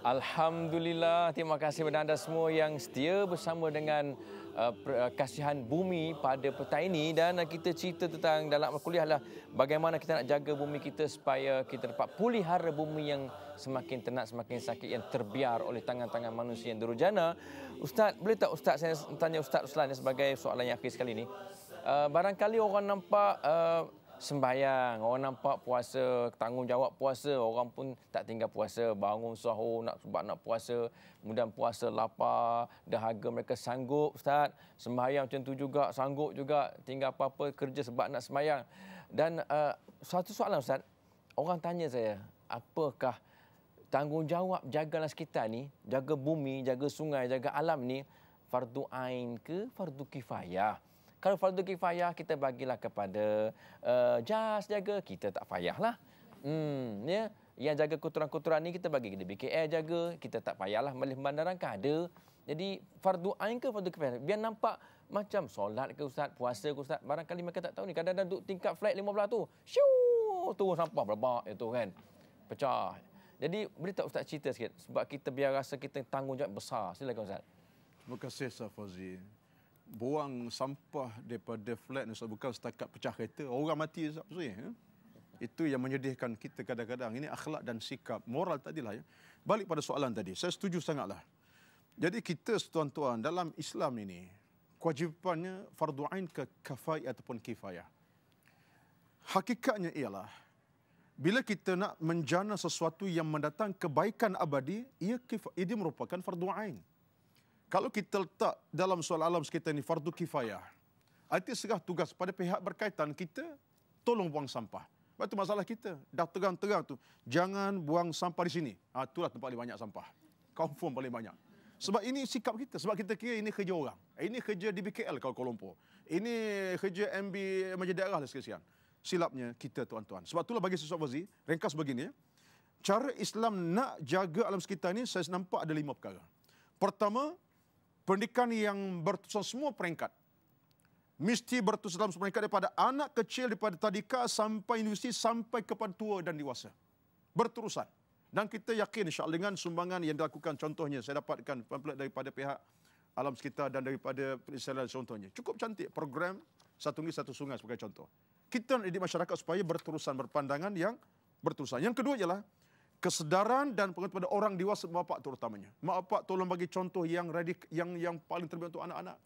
Alhamdulillah, terima kasih kepada anda semua yang setia bersama dengan uh, Kasihan Bumi pada petang ini. Dan kita cerita tentang dalam Al-Kuliyyah lah, bagaimana kita nak jaga bumi kita supaya kita dapat pulihara bumi yang semakin tenat, semakin sakit, yang terbiar oleh tangan-tangan manusia yang durjana. Ustaz, boleh tak Ustaz saya tanya Ustaz Roslan sebagai soalan yang akhir sekali ini. Uh, barangkali orang nampak uh, sembahyang, orang nampak puasa, tanggungjawab puasa, orang pun tak tinggal puasa, bangun sahur nak sebab nak puasa, kemudian puasa lapar, dahaga mereka sanggup Ustaz, sembahyang macam tu juga, sanggup juga, tinggal apa-apa kerja sebab nak sembahyang. Dan uh, satu soalan Ustaz, orang tanya saya, apakah tanggungjawab jaga alam sekitar ni, jaga bumi, jaga sungai, jaga alam ni, fardu ain ke fardu kifayah? Kalau fardu kifayah, kita bagilah kepada uh, jas jaga, kita tak payahlah. Hmm, ya. yang jaga kotoran-kotoran ni kita bagi D B K R jaga, kita tak payahlah melih membandarangkan ada. Jadi fardu ain ke fardu kifayah? Biar nampak macam solat ke ustaz, puasa ke ustaz, barangkali mereka tak tahu ni. Kadang-kadang duduk tingkat flight lima belas tu, syuu turun sampah berbak itu kan. Pecah. Jadi boleh tak ustaz cerita sikit sebab kita biar rasa kita tanggungjawab besar. Silakan ustaz. Terima kasih Ustaz Fauzi. Buang sampah daripada flat ni bukan setakat pecah kereta, orang mati Ustaz Fauzi. Ya? Itu yang menyedihkan kita kadang-kadang. Ini akhlak dan sikap, moral tadilah ya. Balik pada soalan tadi, saya setuju sangatlah. Jadi kita tuan-tuan dalam Islam ini kewajipannya fardu ain ke kafai ataupun kifayah. Hakikatnya ialah bila kita nak menjana sesuatu yang mendatang kebaikan abadi, ia ia merupakan fardu ain. Kalau kita letak dalam soal alam sekitar ini fardu kifayah, artinya serah tugas pada pihak berkaitan kita, tolong buang sampah. Sebab itu masalah kita, dah terang-terang tu, jangan buang sampah di sini. Ha, itulah tempat paling banyak sampah. Confirm paling banyak. Sebab ini sikap kita, sebab kita kira ini kerja orang. Ini kerja di B K L kalau Kuala Lumpur. Ini kerja M B majlis daerah lah sekesian. Silapnya kita tuan-tuan. Sebab itulah bagi sesuatu Fazi, ringkas begini. Cara Islam nak jaga alam sekitar ini, saya nampak ada lima perkara. Pertama, pendidikan yang bertusan semua peringkat. Mesti bertusan dalam semua peringkat daripada anak kecil, daripada tadika sampai universiti, sampai kepada tua dan dewasa. Berterusan. Dan kita yakin insya Allah dengan sumbangan yang dilakukan contohnya. Saya dapatkan pamphlet daripada pihak alam sekitar dan daripada perisalah contohnya. Cukup cantik program Satu Negeri Satu Sungai sebagai contoh. Kita nak didik masyarakat supaya berterusan, berpandangan yang berterusan. Yang kedua ialah kesedaran dan pengawasan pada orang dewasa, mak bapak terutamanya. Mak bapak tolong bagi contoh yang radik, yang yang paling terbaik untuk anak-anak.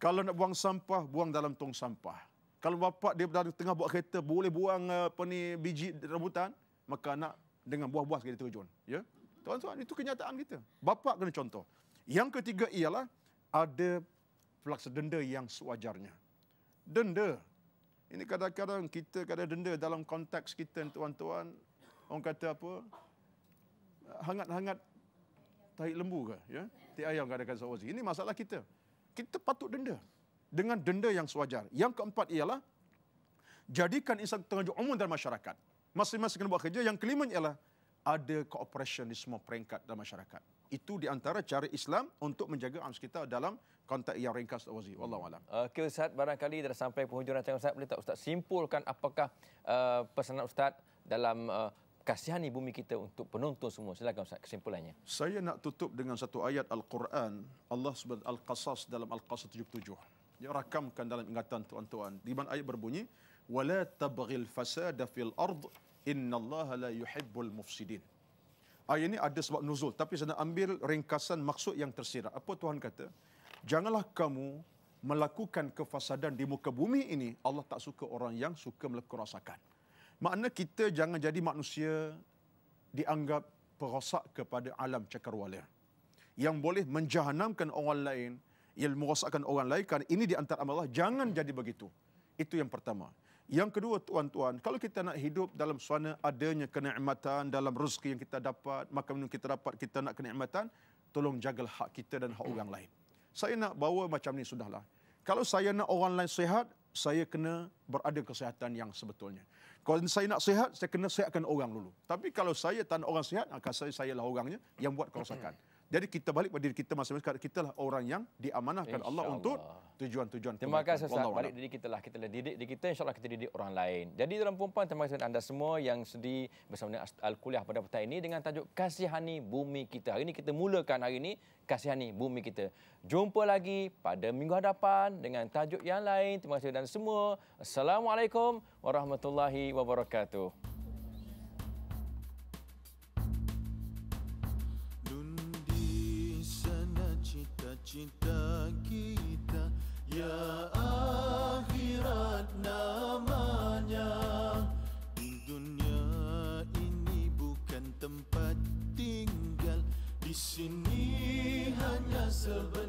Kalau nak buang sampah, buang dalam tong sampah. Kalau bapak dia dari tengah buat kereta boleh buang apa ni biji rambutan, maka anak dengan buah-buah sekali terjun, ya. Tuan-tuan, itu kenyataan kita. Bapak kena contoh. Yang ketiga ialah ada pelaksanaan denda yang sewajarnya. Denda. Ini kadang-kadang kita kadang denda dalam konteks kita tuan-tuan. Orang kata apa? Hangat-hangat tahi lembu ke? Ya? Tahi ayam kadang-kadang Sawazi. Ini masalah kita. Kita patut denda. Dengan denda yang sewajar. Yang keempat ialah jadikan insan terangjuk umum dalam masyarakat. Masing-masing kena buat kerja. Yang kelima ialah ada cooperation di semua peringkat dalam masyarakat. Itu di antara cara Islam untuk menjaga alam sekitar dalam konteks yang ringkas Sawazi. Wallahualam. Okey Ustaz, barangkali dah sampai penghujung rancangan Ustaz. Boleh tak Ustaz simpulkan apakah uh, pesanan Ustaz dalam uh, kasihani bumi kita untuk penonton semua. Silakan Ustaz, kesimpulannya. Saya nak tutup dengan satu ayat Al-Quran. Allah subhanahu wa taala Al-Qasas dalam Al-Qasas tujuh puluh tujuh. Dia rakamkan dalam ingatan tuan-tuan. Di mana ayat berbunyi, "Wala tabghil fasada fil ard, innallaha la yuhibbul mufsidin." Ayat ini ada sebab nuzul, tapi saya nak ambil ringkasan maksud yang tersirat. Apa Tuhan kata? Janganlah kamu melakukan kefasadan di muka bumi ini. Allah tak suka orang yang suka melakukan kerosakan. Makna kita jangan jadi manusia dianggap perosak kepada alam cakarwala. Yang boleh menjahanamkan orang lain, yang merosakkan orang lain. Kerana ini di antara amal Allah, jangan jadi begitu. Itu yang pertama. Yang kedua tuan-tuan, kalau kita nak hidup dalam suasana adanya kenikmatan, dalam rezeki yang kita dapat, maka minum kita dapat, kita nak kenikmatan, tolong jagalah hak kita dan hak orang lain. Saya nak bawa macam ni sudahlah. Kalau saya nak orang lain sihat, saya kena berada kesihatan yang sebetulnya. Kalau saya nak sihat, saya kena sihatkan orang dulu. Tapi kalau saya tak nak orang sihat, maka saya sayalah orangnya yang buat kerosakan. Jadi kita balik pada diri kita masing-masing. Kita lah orang yang diamanahkan Allah, Allah untuk tujuan-tujuan. Terima kasih Ustaz. Balik diri kita lah. Kita lah didik diri kita. InsyaAllah kita didik orang lain. Jadi dalam perempuan, terima kasih anda semua yang sudi bersama dengan Al-Kuliyyah pada petang ini dengan tajuk Kasihani Bumi Kita. Hari ini kita mulakan hari ini Kasihani Bumi Kita. Jumpa lagi pada minggu hadapan dengan tajuk yang lain. Terima kasih anda semua. Assalamualaikum warahmatullahi wabarakatuh. Cinta kita ya akhirat namanya. Di dunia ini bukan tempat tinggal, di sini hanya sebab